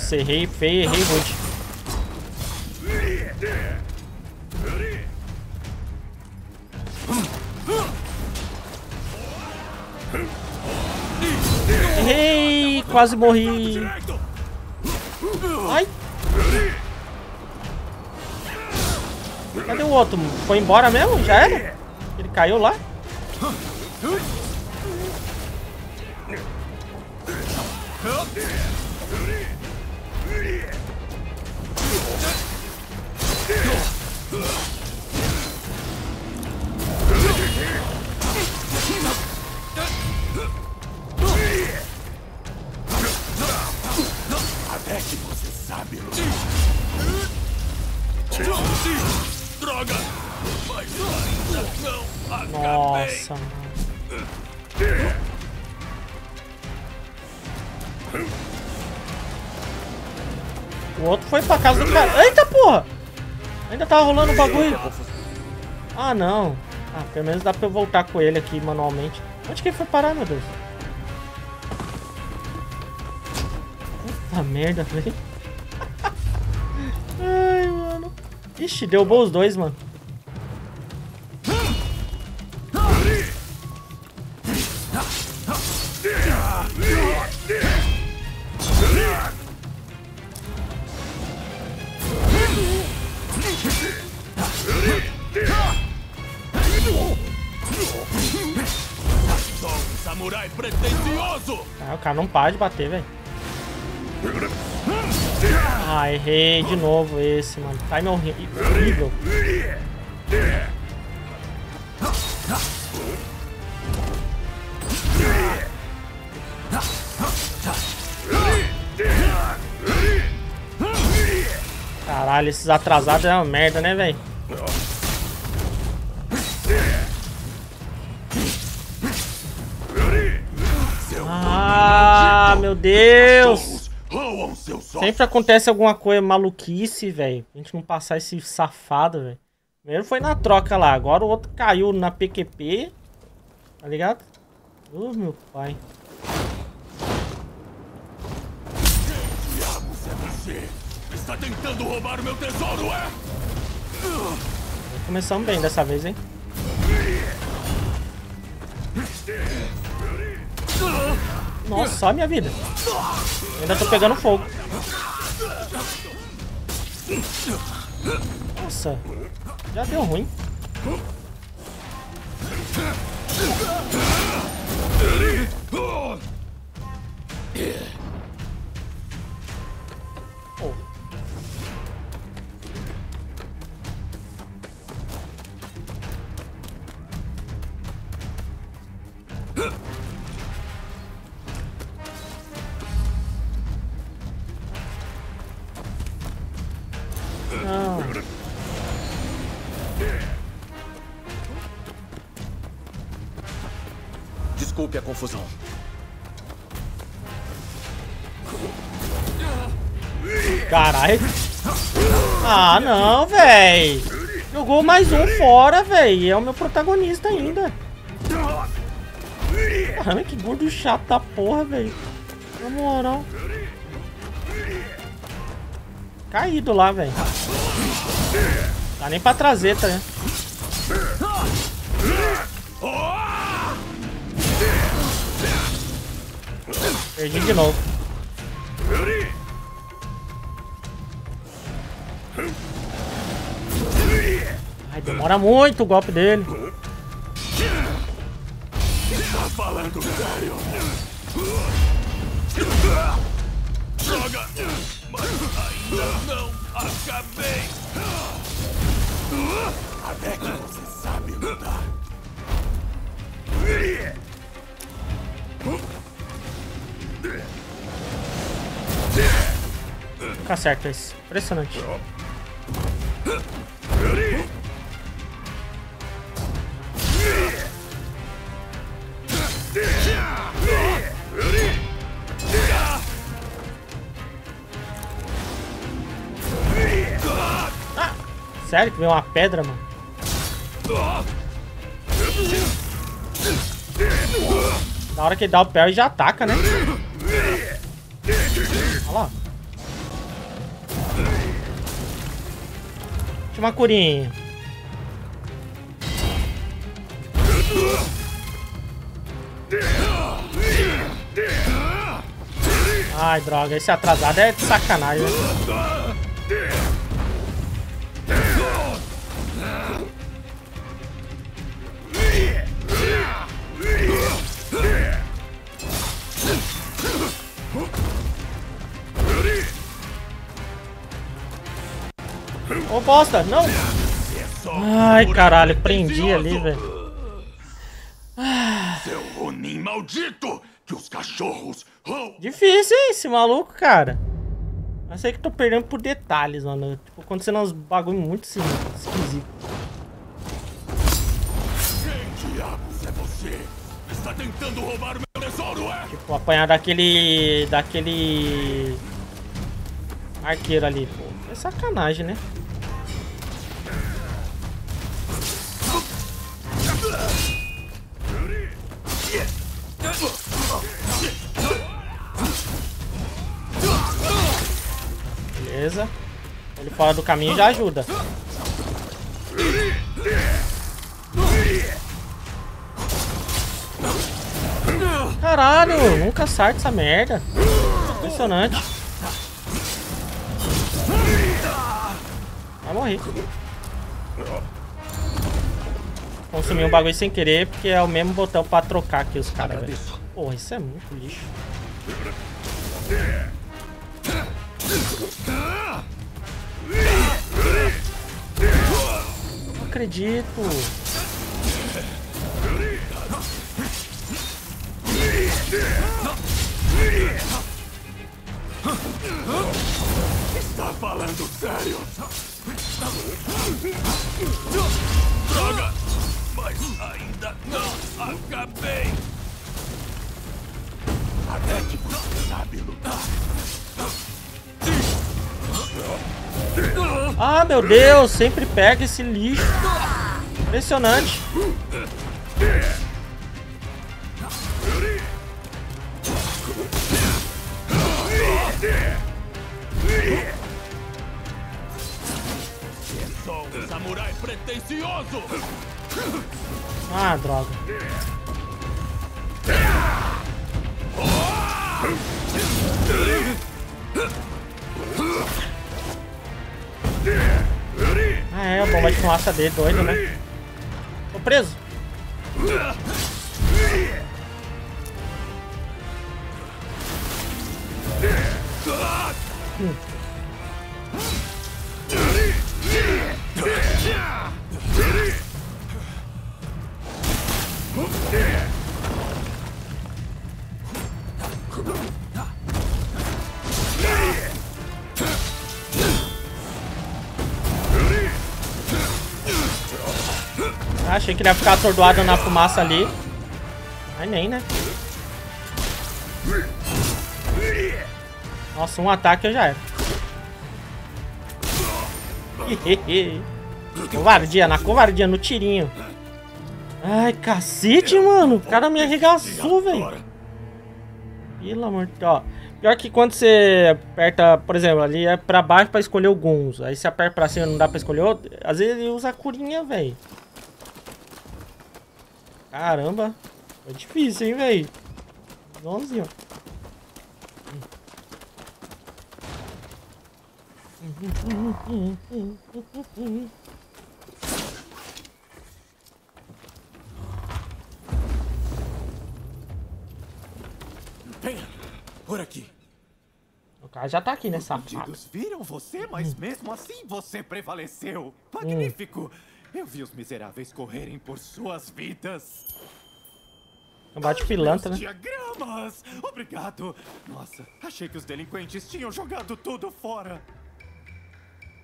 Nossa, errei feio, errei rude. Errei, quase morri. Ai. Cadê o outro? Foi embora mesmo? Já era? Ele caiu lá? Até que você sabe, droga! Mas ainda não acabei. Nossa, o outro foi pra casa do cara. Eita porra! Ainda tava rolando o bagulho. Ah não. Ah, pelo menos dá pra eu voltar com ele aqui manualmente. Onde que ele foi parar, meu Deus? Puta merda, velho. Ai, mano. Ixi, derrubou os dois, mano. Ah, o cara não para de bater, velho. Ah, errei de novo esse, mano. Time horrível. Caralho, esses atrasados é uma merda, né, velho? Ah, meu Deus! Sempre acontece alguma coisa maluquice, velho. A gente não passar esse safado, velho. Primeiro foi na troca lá, agora o outro caiu na PQP. Tá ligado? Ô, meu pai. Que diabos é você? Está tentando roubar o meu tesouro, é? Começamos bem dessa vez, hein? Nossa, a minha vida. Eu ainda tô pegando fogo. Nossa, já deu ruim. Oh. Desculpe a confusão. Caralho. Ah, não, véi. Jogou mais um fora, véi. É o meu protagonista ainda. Caramba, que gordo chato da porra, véi. Na moral. Caído lá, véi. Tá nem pra trazer, tá, né? Perdi de novo. Ai, demora muito o golpe dele. Tá falando sério? Droga! Mas ainda não acabei. Até que você sabe lutar. Fica certo esse. Impressionante. Ah, sério que veio uma pedra, mano? Na hora que ele dá o pé, ele já ataca, né? Olha lá. Tinha uma curinha. Ai, droga, esse atrasado é de sacanagem, né? Ô, bosta, não! Ai, caralho, prendi ali, velho. Seu Ronin maldito! Que os cachorros... Difícil, hein, esse maluco, cara. Mas sei que tô perdendo por detalhes, mano. Tipo, acontecendo uns bagulho muito esquisito. Quem diabos é você? Está tentando roubar o meu tesouro, é? Tipo, apanhar daquele... arqueiro ali, pô. É sacanagem, né? Beleza. Ele fora do caminho já ajuda. Caralho, nunca sai dessa merda. Impressionante. Vai morrer. Consumi um bagulho sem querer, porque é o mesmo botão pra trocar aqui os caras, velho. Porra, isso é muito lixo. Não acredito. Está falando sério? Droga! Mas ainda não acabei! Até que você sabe lutar. Ah, meu Deus! Sempre pega esse lixo. Impressionante. Samurai pretensioso. Ah, droga. Ah, é, o bomba de fumaça dele, doido, né? Tô preso. Achei que ele ia ficar atordoado na fumaça ali. Mas nem, né? Nossa, um ataque eu já era. Covardia, na covardia, no tirinho. Ai, cacete, mano. O cara me arregaçou, velho. Pelo amor de Deus. Ó, pior que quando você aperta, por exemplo, ali é pra baixo pra escolher o Gonzo. Aí você aperta pra cima e não dá pra escolher outro. Às vezes ele usa a curinha, velho. Caramba. É difícil, hein, velho. Zonzinho, ó. Venha, por aqui. O cara já tá aqui nessa faca. Os viram você, mas mesmo assim você prevaleceu. Magnífico. Eu vi os miseráveis correrem por suas vidas. Não bate pilantra, né? Diagramas. Obrigado. Nossa, achei que os delinquentes tinham jogado tudo fora.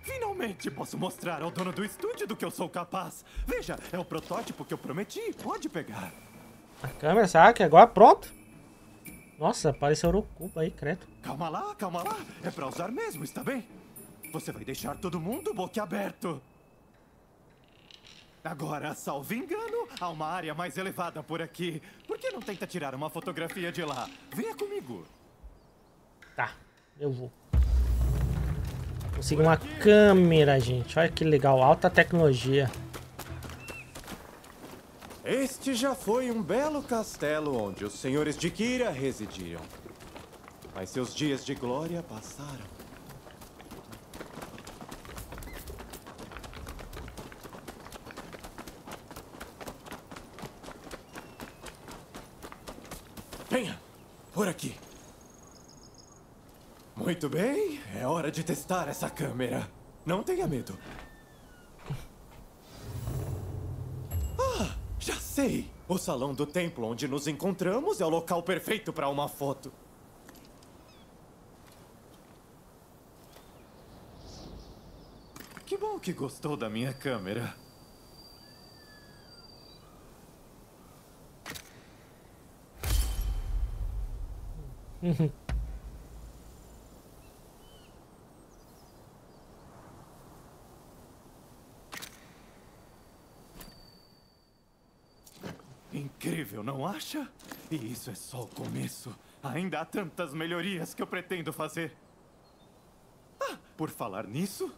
Finalmente posso mostrar ao dono do estúdio do que eu sou capaz. Veja, é o protótipo que eu prometi. Pode pegar. A câmera, saca? Agora pronto. Nossa, apareceu o Urucuba aí, credo. Calma lá, calma lá. É pra usar mesmo, está bem? Você vai deixar todo mundo boquiaberto. Agora, salvo engano, há uma área mais elevada por aqui. Por que não tenta tirar uma fotografia de lá? Venha comigo. Tá, eu vou. Consegui uma câmera, gente. Olha que legal, alta tecnologia. Este já foi um belo castelo onde os senhores de Kira residiam. Mas seus dias de glória passaram. Venha, por aqui. Muito bem, é hora de testar essa câmera. Não tenha medo. Ah, já sei. O salão do templo onde nos encontramos é o local perfeito para uma foto. Que bom que gostou da minha câmera. Incrível, não acha? E isso é só o começo. Ainda há tantas melhorias que eu pretendo fazer. Ah, por falar nisso,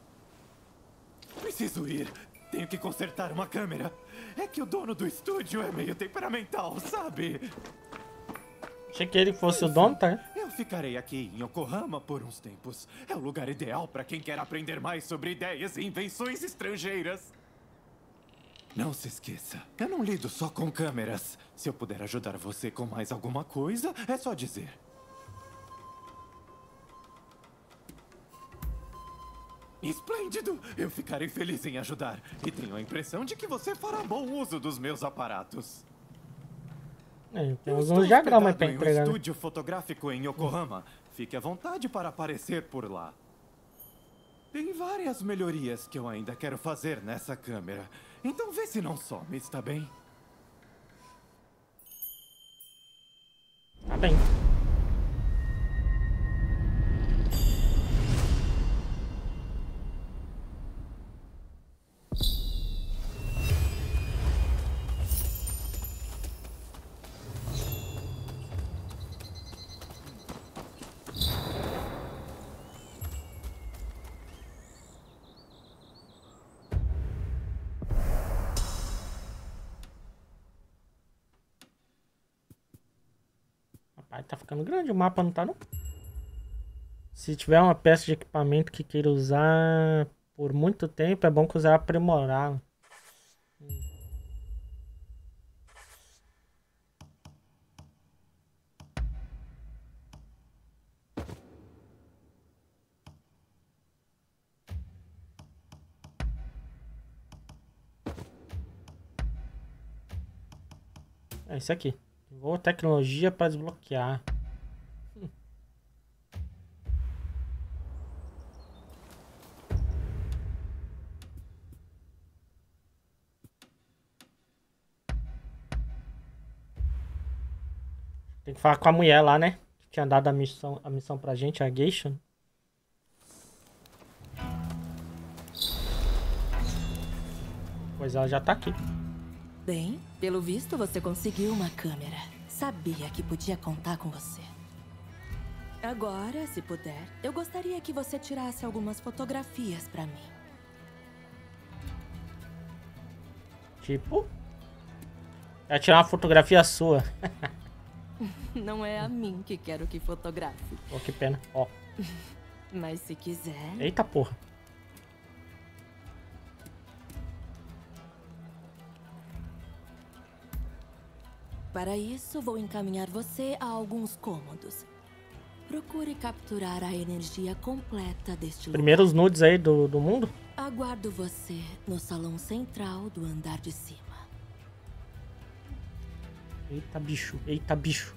preciso ir. Tenho que consertar uma câmera. É que o dono do estúdio é meio temperamental, sabe? Achei que ele fosse o dono, tá? Eu ficarei aqui em Yokohama por uns tempos. É o lugar ideal para quem quer aprender mais sobre ideias e invenções estrangeiras. Não se esqueça, eu não lido só com câmeras. Se eu puder ajudar você com mais alguma coisa, é só dizer. Esplêndido! Eu ficarei feliz em ajudar. E tenho a impressão de que você fará bom uso dos meus aparatos. É, temos um diagrama para entregar. Um estúdio fotográfico em Yokohama. Fique à vontade para aparecer por lá. Tem várias melhorias que eu ainda quero fazer nessa câmera. Então vê se não some, está bem? Tá bem. Tá ficando grande, o mapa não tá não. Se tiver uma peça de equipamento que queira usar por muito tempo, é bom que usar aprimorar. É isso aqui. Ou tecnologia para desbloquear. Tem que falar com a mulher lá, né? Que tinha dado a missão pra gente, a Geisha. Pois ela já tá aqui. Bem, pelo visto você conseguiu uma câmera. Sabia que podia contar com você. Agora, se puder, eu gostaria que você tirasse algumas fotografias pra mim. Tipo? É tirar uma fotografia sua. Não é a mim que quero que fotografe. Oh, que pena. Ó. Oh. Mas se quiser... Eita porra. Para isso, vou encaminhar você a alguns cômodos. Procure capturar a energia completa deste lugar. Primeiros nudes aí do mundo? Aguardo você no salão central do andar de cima. Eita, bicho. Eita, bicho.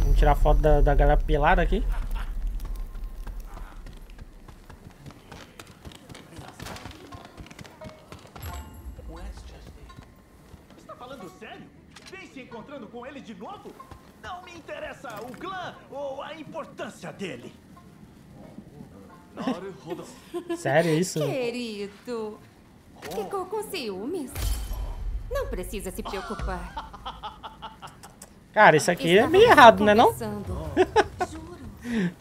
Vamos tirar foto da galera pelada aqui. Com ele de novo? Não me interessa o clã ou a importância dele. Sério isso? Querido, ficou com ciúmes? Não precisa se preocupar. Cara, isso aqui é meio errado, né, não?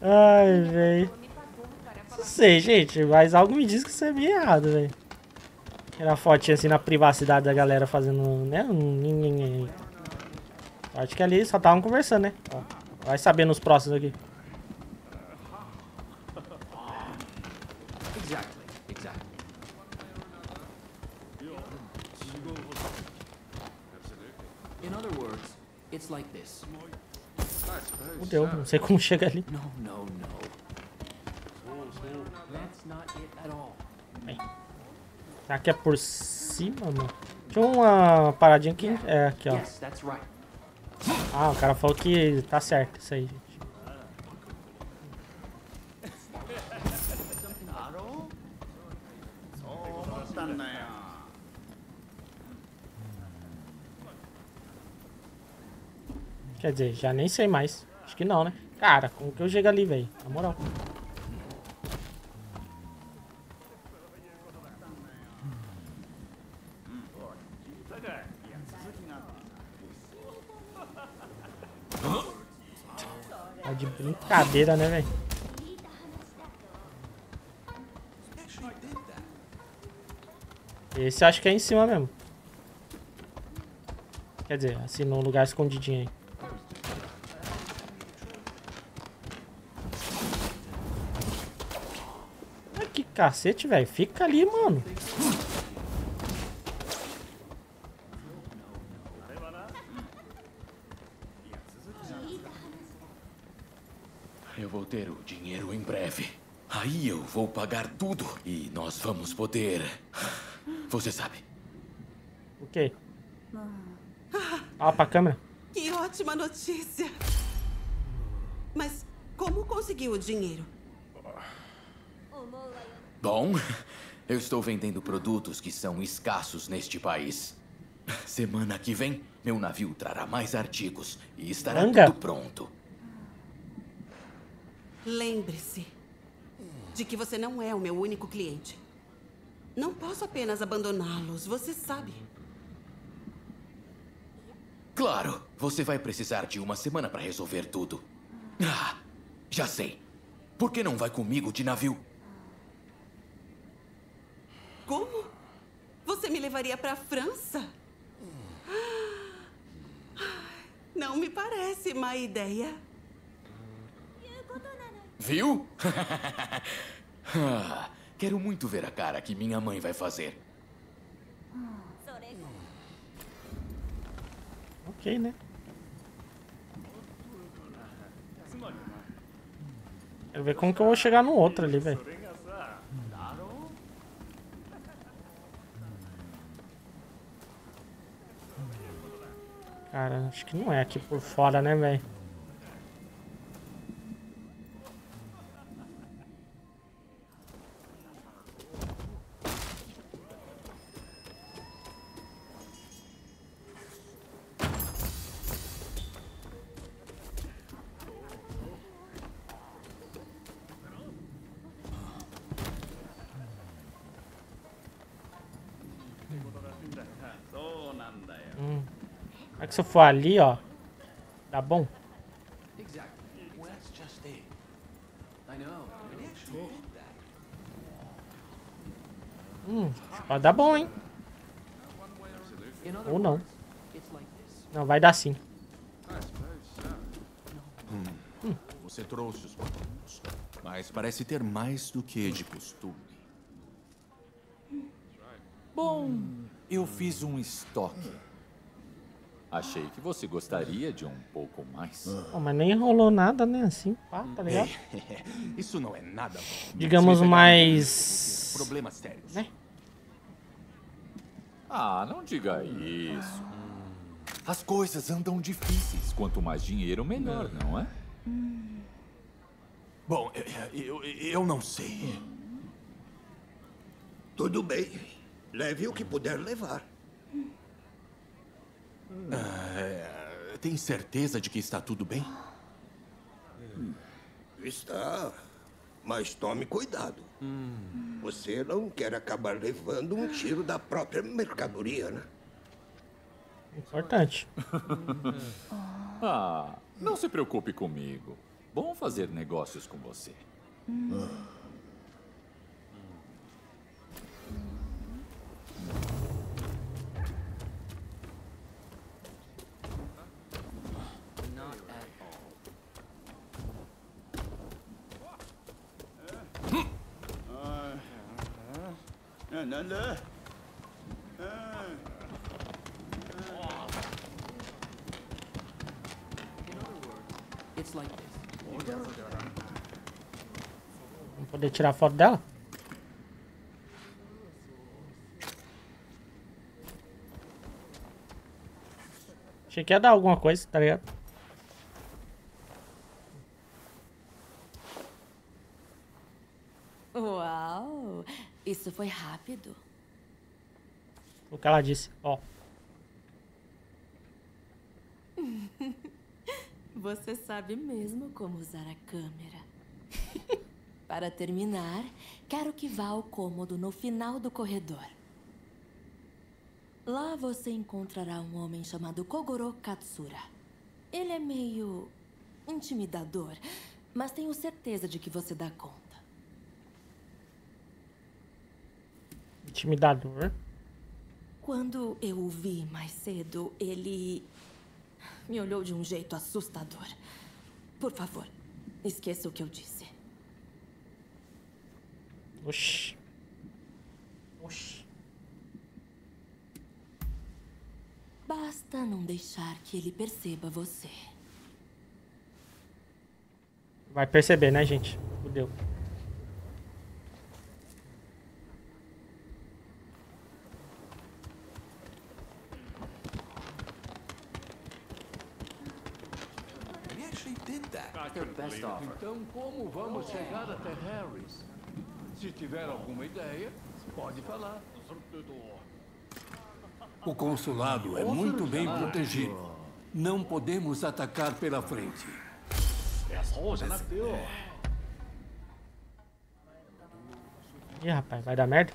Ai, velho. Não sei, gente, mas algo me diz que isso é meio errado, velho. Era uma fotinha assim na privacidade da galera fazendo, né? Acho que ali só estavam conversando, né? Ó, vai saber nos próximos aqui. Fudeu, não sei como chega ali. Bem, será que é por cima, mano? Tinha uma paradinha aqui. É, aqui, ó. Ah, o cara falou que tá certo isso aí, gente. Quer dizer, já nem sei mais. Acho que não, né? Cara, como que eu chego ali, velho? Na moral. Tá de brincadeira, né, velho? Esse eu acho que é em cima mesmo. Quer dizer, assim, num lugar escondidinho aí. Cacete, velho. Fica ali, mano. Eu vou ter o dinheiro em breve. Aí eu vou pagar tudo e nós vamos poder... Você sabe. O quê? Olha pra câmera. Que ótima notícia. Mas como conseguiu o dinheiro? Bom, eu estou vendendo produtos que são escassos neste país. Semana que vem, meu navio trará mais artigos e estará tudo pronto. Lembre-se de que você não é o meu único cliente. Não posso apenas abandoná-los, você sabe. Claro, você vai precisar de uma semana para resolver tudo. Ah, já sei. Por que não vai comigo de navio? Como? Você me levaria para a França? Não me parece má ideia. Viu? Quero muito ver a cara que minha mãe vai fazer. Ok, né? Quero ver como que eu vou chegar no outro ali, velho. Cara, acho que não é aqui por fora, né, velho? Se eu for ali, ó, tá bom? Pode dar bom, hein? Ou não. Não, vai dar sim. Você trouxe os produtos, mas parece ter mais do que de costume. Bom, eu fiz um estoque. Achei que você gostaria de um pouco mais. Oh, mas nem rolou nada, né? Assim, pá, tá ligado? Isso não é nada bom. Digamos mais... Problemas sérios. Né? Ah, não diga isso. As coisas andam difíceis. Quanto mais dinheiro, melhor, não é? Bom, eu não sei. Tudo bem. Leve o que puder levar. Tem certeza de que está tudo bem? Está, mas tome cuidado. Você não quer acabar levando um tiro da própria mercadoria, né? Importante. Ah, não se preocupe comigo. Bom fazer negócios com você. Vamos poder tirar a foto dela? Achei que ia dar alguma coisa, tá ligado? Uau, isso foi rápido. O que ela disse, ó. Você sabe mesmo como usar a câmera. Para terminar, quero que vá ao cômodo no final do corredor. Lá você encontrará um homem chamado Kogoro Katsura. Ele é meio intimidador, mas tenho certeza de que você dá conta. Intimidador? Quando eu o vi mais cedo, ele... me olhou de um jeito assustador. Por favor, esqueça o que eu disse. Oxi. Oxi. Basta não deixar que ele perceba você. Vai perceber, né, gente? Fudeu. Então, como vamos chegar até Harris? Se tiver alguma ideia, pode falar. O consulado é muito bem protegido. Não podemos atacar pela frente. Ih, rapaz, vai dar merda?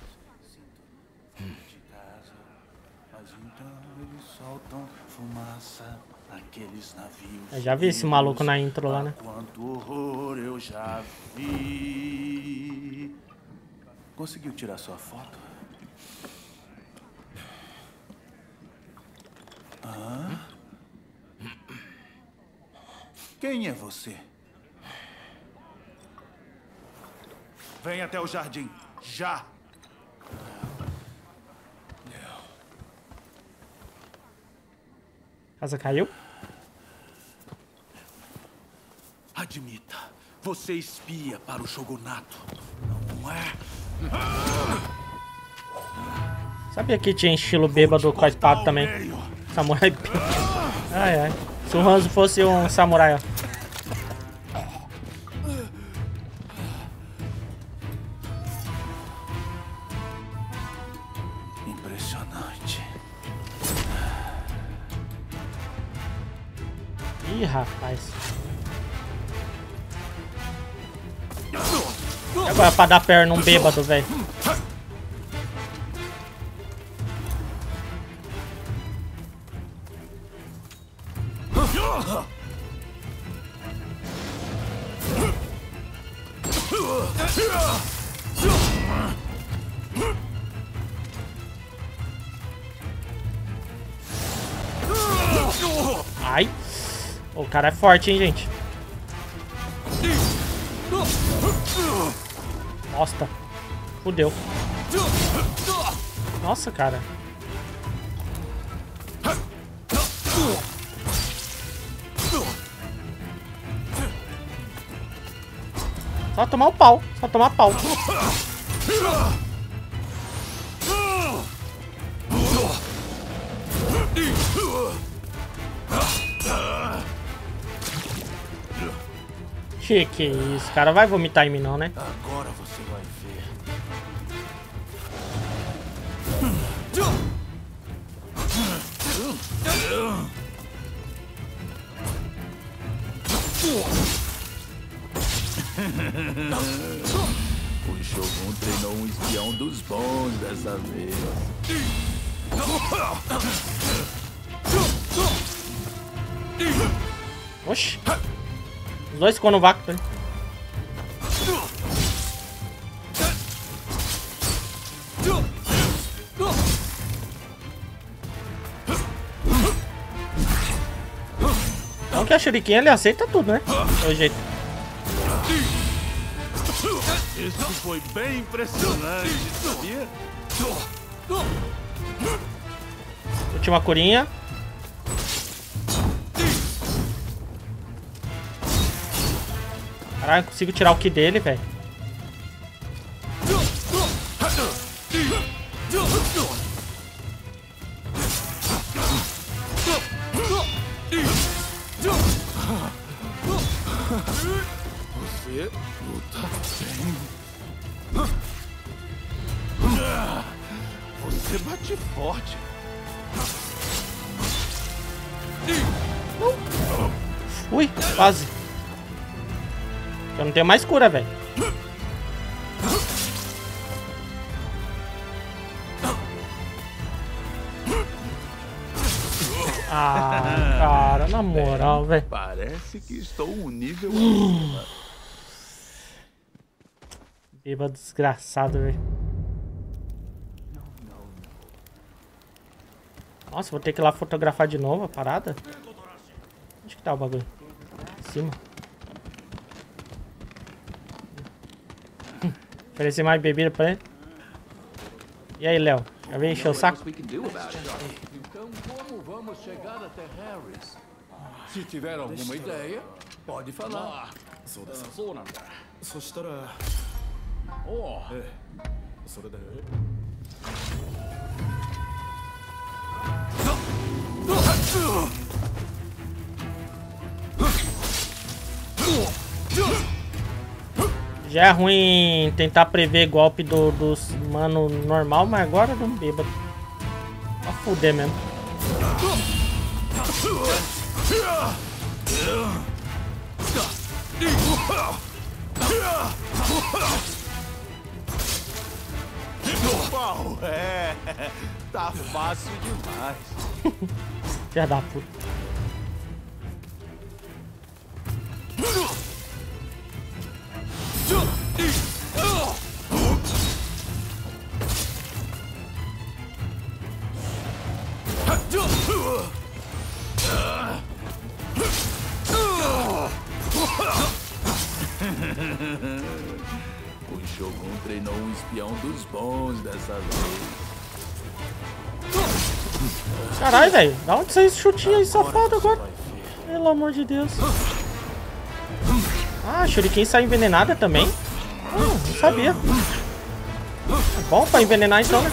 Eu já vi esse maluco na intro lá, né? Quanto horror eu já vi. Conseguiu tirar sua foto? Ah? Quem é você? Vem até o jardim, já! A casa caiu? Admita, você espia para o shogunato, não é? Sabia que tinha estilo bêbado com a espada também? Samurai bêbado. Ai, ai. Se o Hanzo fosse um samurai, ó. Ih, rapaz. E agora pra dar perna num bêbado, velho. Ai. O cara é forte, hein, gente? Nossa, fudeu. Nossa, cara. Só tomar o pau, só tomar pau. Que é isso? O cara vai vomitar em mim, não, né? Agora você vai ver. O Shogun treinou um espião dos bons dessa vez. Oxi. Os dois ficou no vácuo, né? Então que a Shuriken ele aceita tudo, né? É o jeito. Isso foi bem impressionante, sabia? Última curinha. Caralho, consigo tirar o ki dele, velho. Você luta bem. Você bate forte. Ui, quase. Eu não tenho mais cura, velho. Ah, cara, na moral, velho. Parece que estou um nível acima. Bêbado desgraçado, velho. Nossa, vou ter que ir lá fotografar de novo a parada. Onde que tá o bagulho? Em cima. Oferecer mais bebida pra ele. E aí, Léo? Já veio encher o saco? Então, como vamos chegar até Harris? Se tiver alguma ideia, pode falar. Já é ruim tentar prever golpe dos mano normal, mas agora não bêbado. Pra fuder mesmo. Pau, é, tá fácil demais. Já dá puta. O Shogun treinou um espião dos bons dessa vez. Caralho, velho, da onde vocês chutinhos aí, safado agora? Pelo amor de Deus. Ah, a Shuriken sai envenenada também? Não sabia. É bom pra envenenar então, né?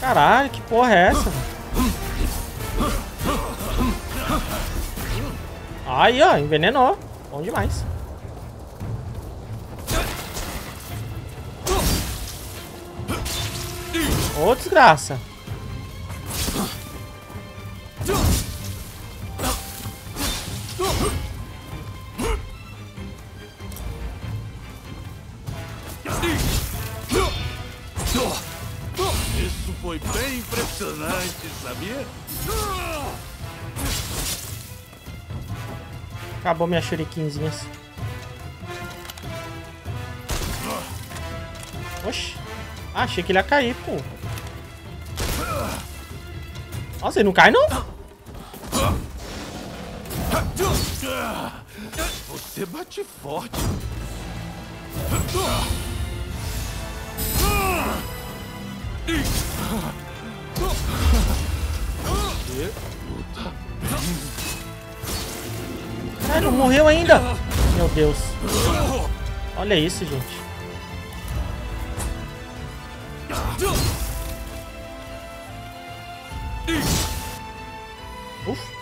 Caralho, que porra é essa? Aí, ó, envenenou. Bom demais. Ô, oh, desgraça. Isso foi bem impressionante, sabia? Acabou minha shurikenzinhas. Oxi. Ah, achei que ele ia cair, pô. Nossa, ele não cai, não? Você bate forte. Caralho, morreu ainda. Meu Deus. Olha isso, gente. Uf.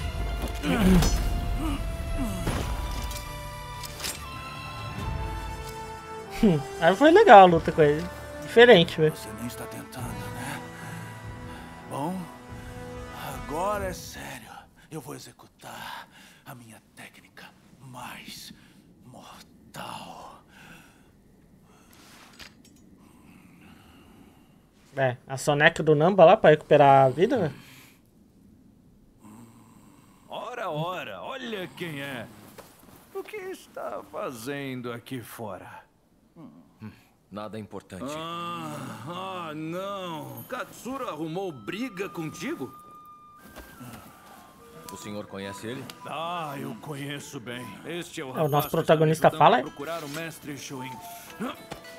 Aí foi legal a luta com ele. Diferente, velho. Você nem está tentando, né? Bom, agora é sério. Eu vou executar a minha técnica mais mortal. É, a soneca do Namba lá pra recuperar a vida, velho. quem é. O que está fazendo aqui fora? Nada importante. Não. Katsura arrumou briga contigo? O senhor conhece ele? Eu conheço bem. Este é o rapaz. O nosso protagonista fala? Procurar o mestre Shuin.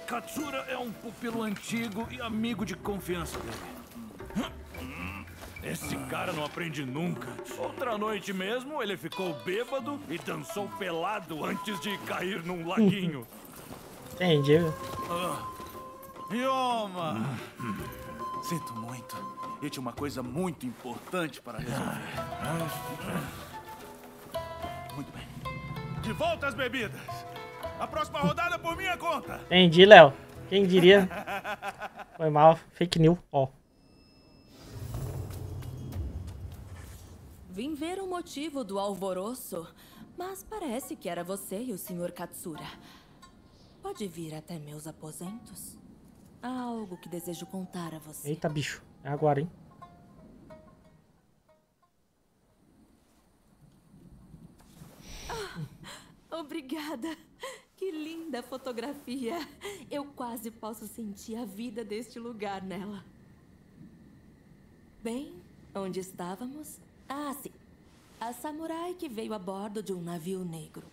Katsura é um pupilo antigo e amigo de confiança dele. Esse cara não aprende nunca. Outra noite mesmo, ele ficou bêbado e dançou pelado antes de cair num laguinho. Entendi. Ryoma! Sinto muito. Eu tinha uma coisa muito importante para resolver. Muito bem. De volta às bebidas. A próxima rodada por minha conta. Entendi, Léo. Quem diria? Foi mal. Fake news. Ó. Vim ver o motivo do alvoroço, mas parece que era você e o Sr. Katsura. Pode vir até meus aposentos? Há algo que desejo contar a você. Eita, bicho. É agora, hein? Obrigada. Que linda fotografia. Eu quase posso sentir a vida deste lugar nela. Bem, onde estávamos... sim. A samurai que veio a bordo de um navio negro.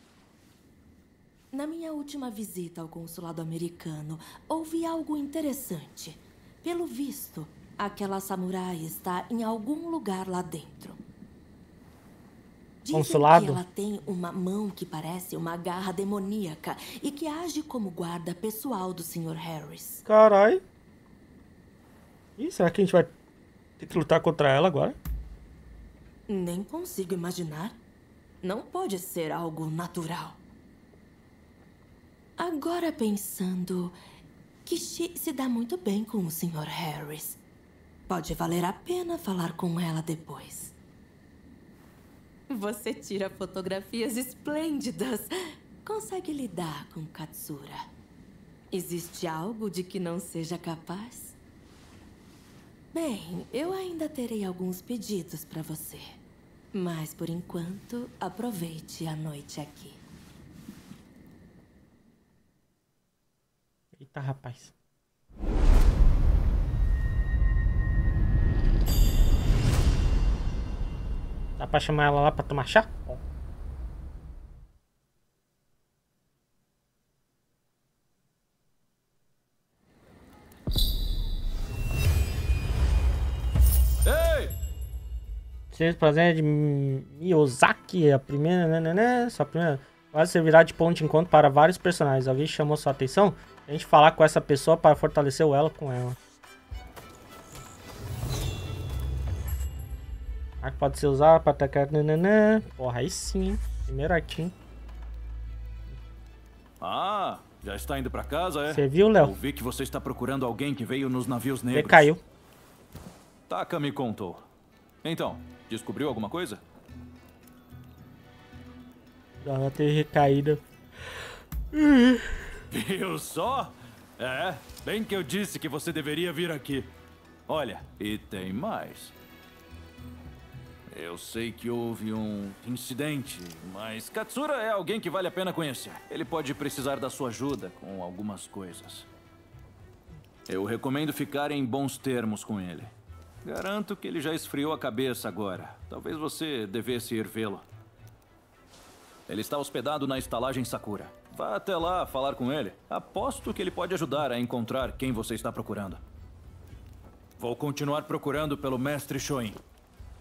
Na minha última visita ao consulado americano, ouvi algo interessante. Pelo visto, aquela samurai está em algum lugar lá dentro. Dizem consulado? Que ela tem uma mão que parece uma garra demoníaca e que age como guarda pessoal do Sr. Harris. Carai. Ih, será que a gente vai ter que lutar contra ela agora? Nem consigo imaginar. Não pode ser algo natural. Agora pensando, Kishi se dá muito bem com o Sr. Harris. Pode valer a pena falar com ela depois. Você tira fotografias esplêndidas. Consegue lidar com Katsura. Existe algo de que não seja capaz? Bem, eu ainda terei alguns pedidos para você. Mas, por enquanto, aproveite a noite aqui. Eita, rapaz. Dá pra chamar ela lá pra tomar chá? Seja prazer de Miyazaki, a primeira, sua primeira, vai servirá de ponto de encontro para vários personagens. A vez chamou sua atenção, a gente falar com essa pessoa para fortalecer o elo com ela. Arco pode ser usado para atacar, Porra, aí sim, primeiro arquinho. Já está indo para casa, é? Você viu, Léo? Eu vi que você está procurando alguém que veio nos navios negros. Você caiu. Taka me contou. Então, descobriu alguma coisa? Ela teve recaída. Viu só? É, bem que eu disse que você deveria vir aqui. Olha, e tem mais. Eu sei que houve um incidente, mas Katsura é alguém que vale a pena conhecer. Ele pode precisar da sua ajuda com algumas coisas. Eu recomendo ficar em bons termos com ele. Garanto que ele já esfriou a cabeça agora. Talvez você devesse ir vê-lo. Ele está hospedado na estalagem Sakura. Vá até lá falar com ele. Aposto que ele pode ajudar a encontrar quem você está procurando. Vou continuar procurando pelo mestre Shuin.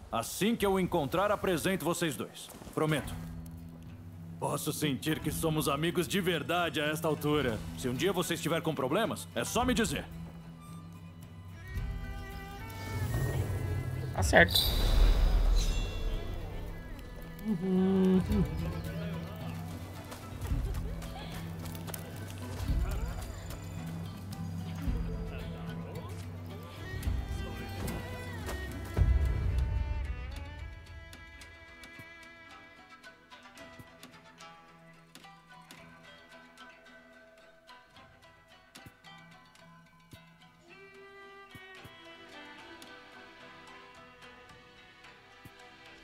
Assim que eu o encontrar, apresento vocês dois. Prometo. Posso sentir que somos amigos de verdade a esta altura. Se um dia você estiver com problemas, é só me dizer. Tá certo.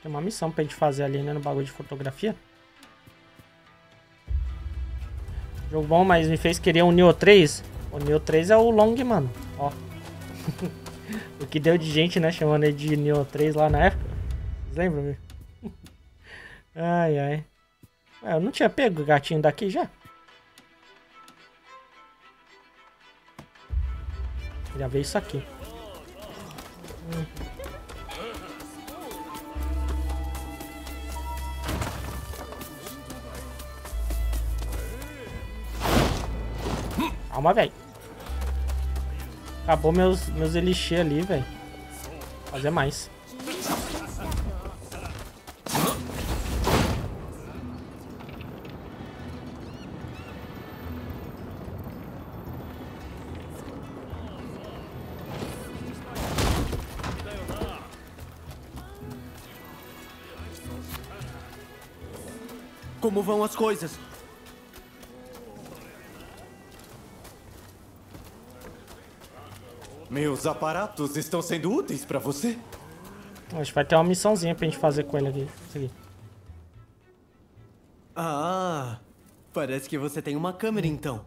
Tem uma missão pra gente fazer ali, né? No bagulho de fotografia. Jogo bom, mas me fez querer um Nioh 3. O Nioh 3 é o Long, mano. Ó. O que deu de gente, né? Chamando ele de Nioh 3 lá na época. Vocês lembram, meu? Ai, ai. Ué, eu não tinha pego o gatinho daqui já? Já veio isso aqui. Calma, velho. Acabou meus elixir ali, velho. Fazer mais. Como vão as coisas? Meus aparatos estão sendo úteis pra você? Acho que vai ter uma missãozinha pra gente fazer com ele aqui. Seguir. Ah, parece que você tem uma câmera então.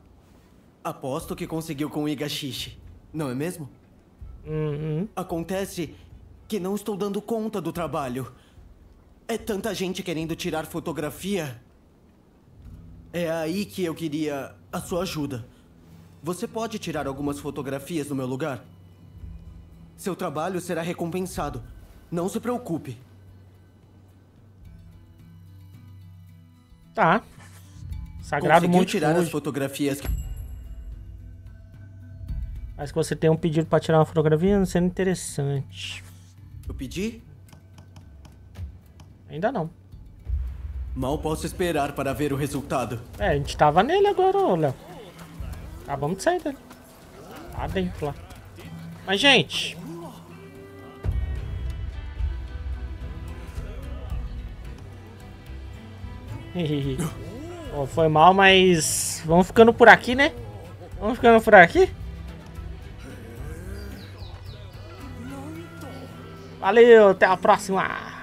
Aposto que conseguiu com o Igaxixi, não é mesmo? Acontece que não estou dando conta do trabalho. É tanta gente querendo tirar fotografia. É aí que eu queria a sua ajuda. Você pode tirar algumas fotografias no meu lugar? Seu trabalho será recompensado. Não se preocupe. Tá. Sagrado Monte Fuji. Conseguiu tirar as fotografias que... Mas que você tem um pedido pra tirar uma fotografia, não sendo interessante. Eu pedi? Ainda não. Mal posso esperar para ver o resultado. É, a gente tava nele agora, ô Léo. Acabamos de sair dele. Tá dentro lá. Mas, gente... Bom, foi mal, mas... Vamos ficando por aqui, né? Vamos ficando por aqui? Valeu, até a próxima!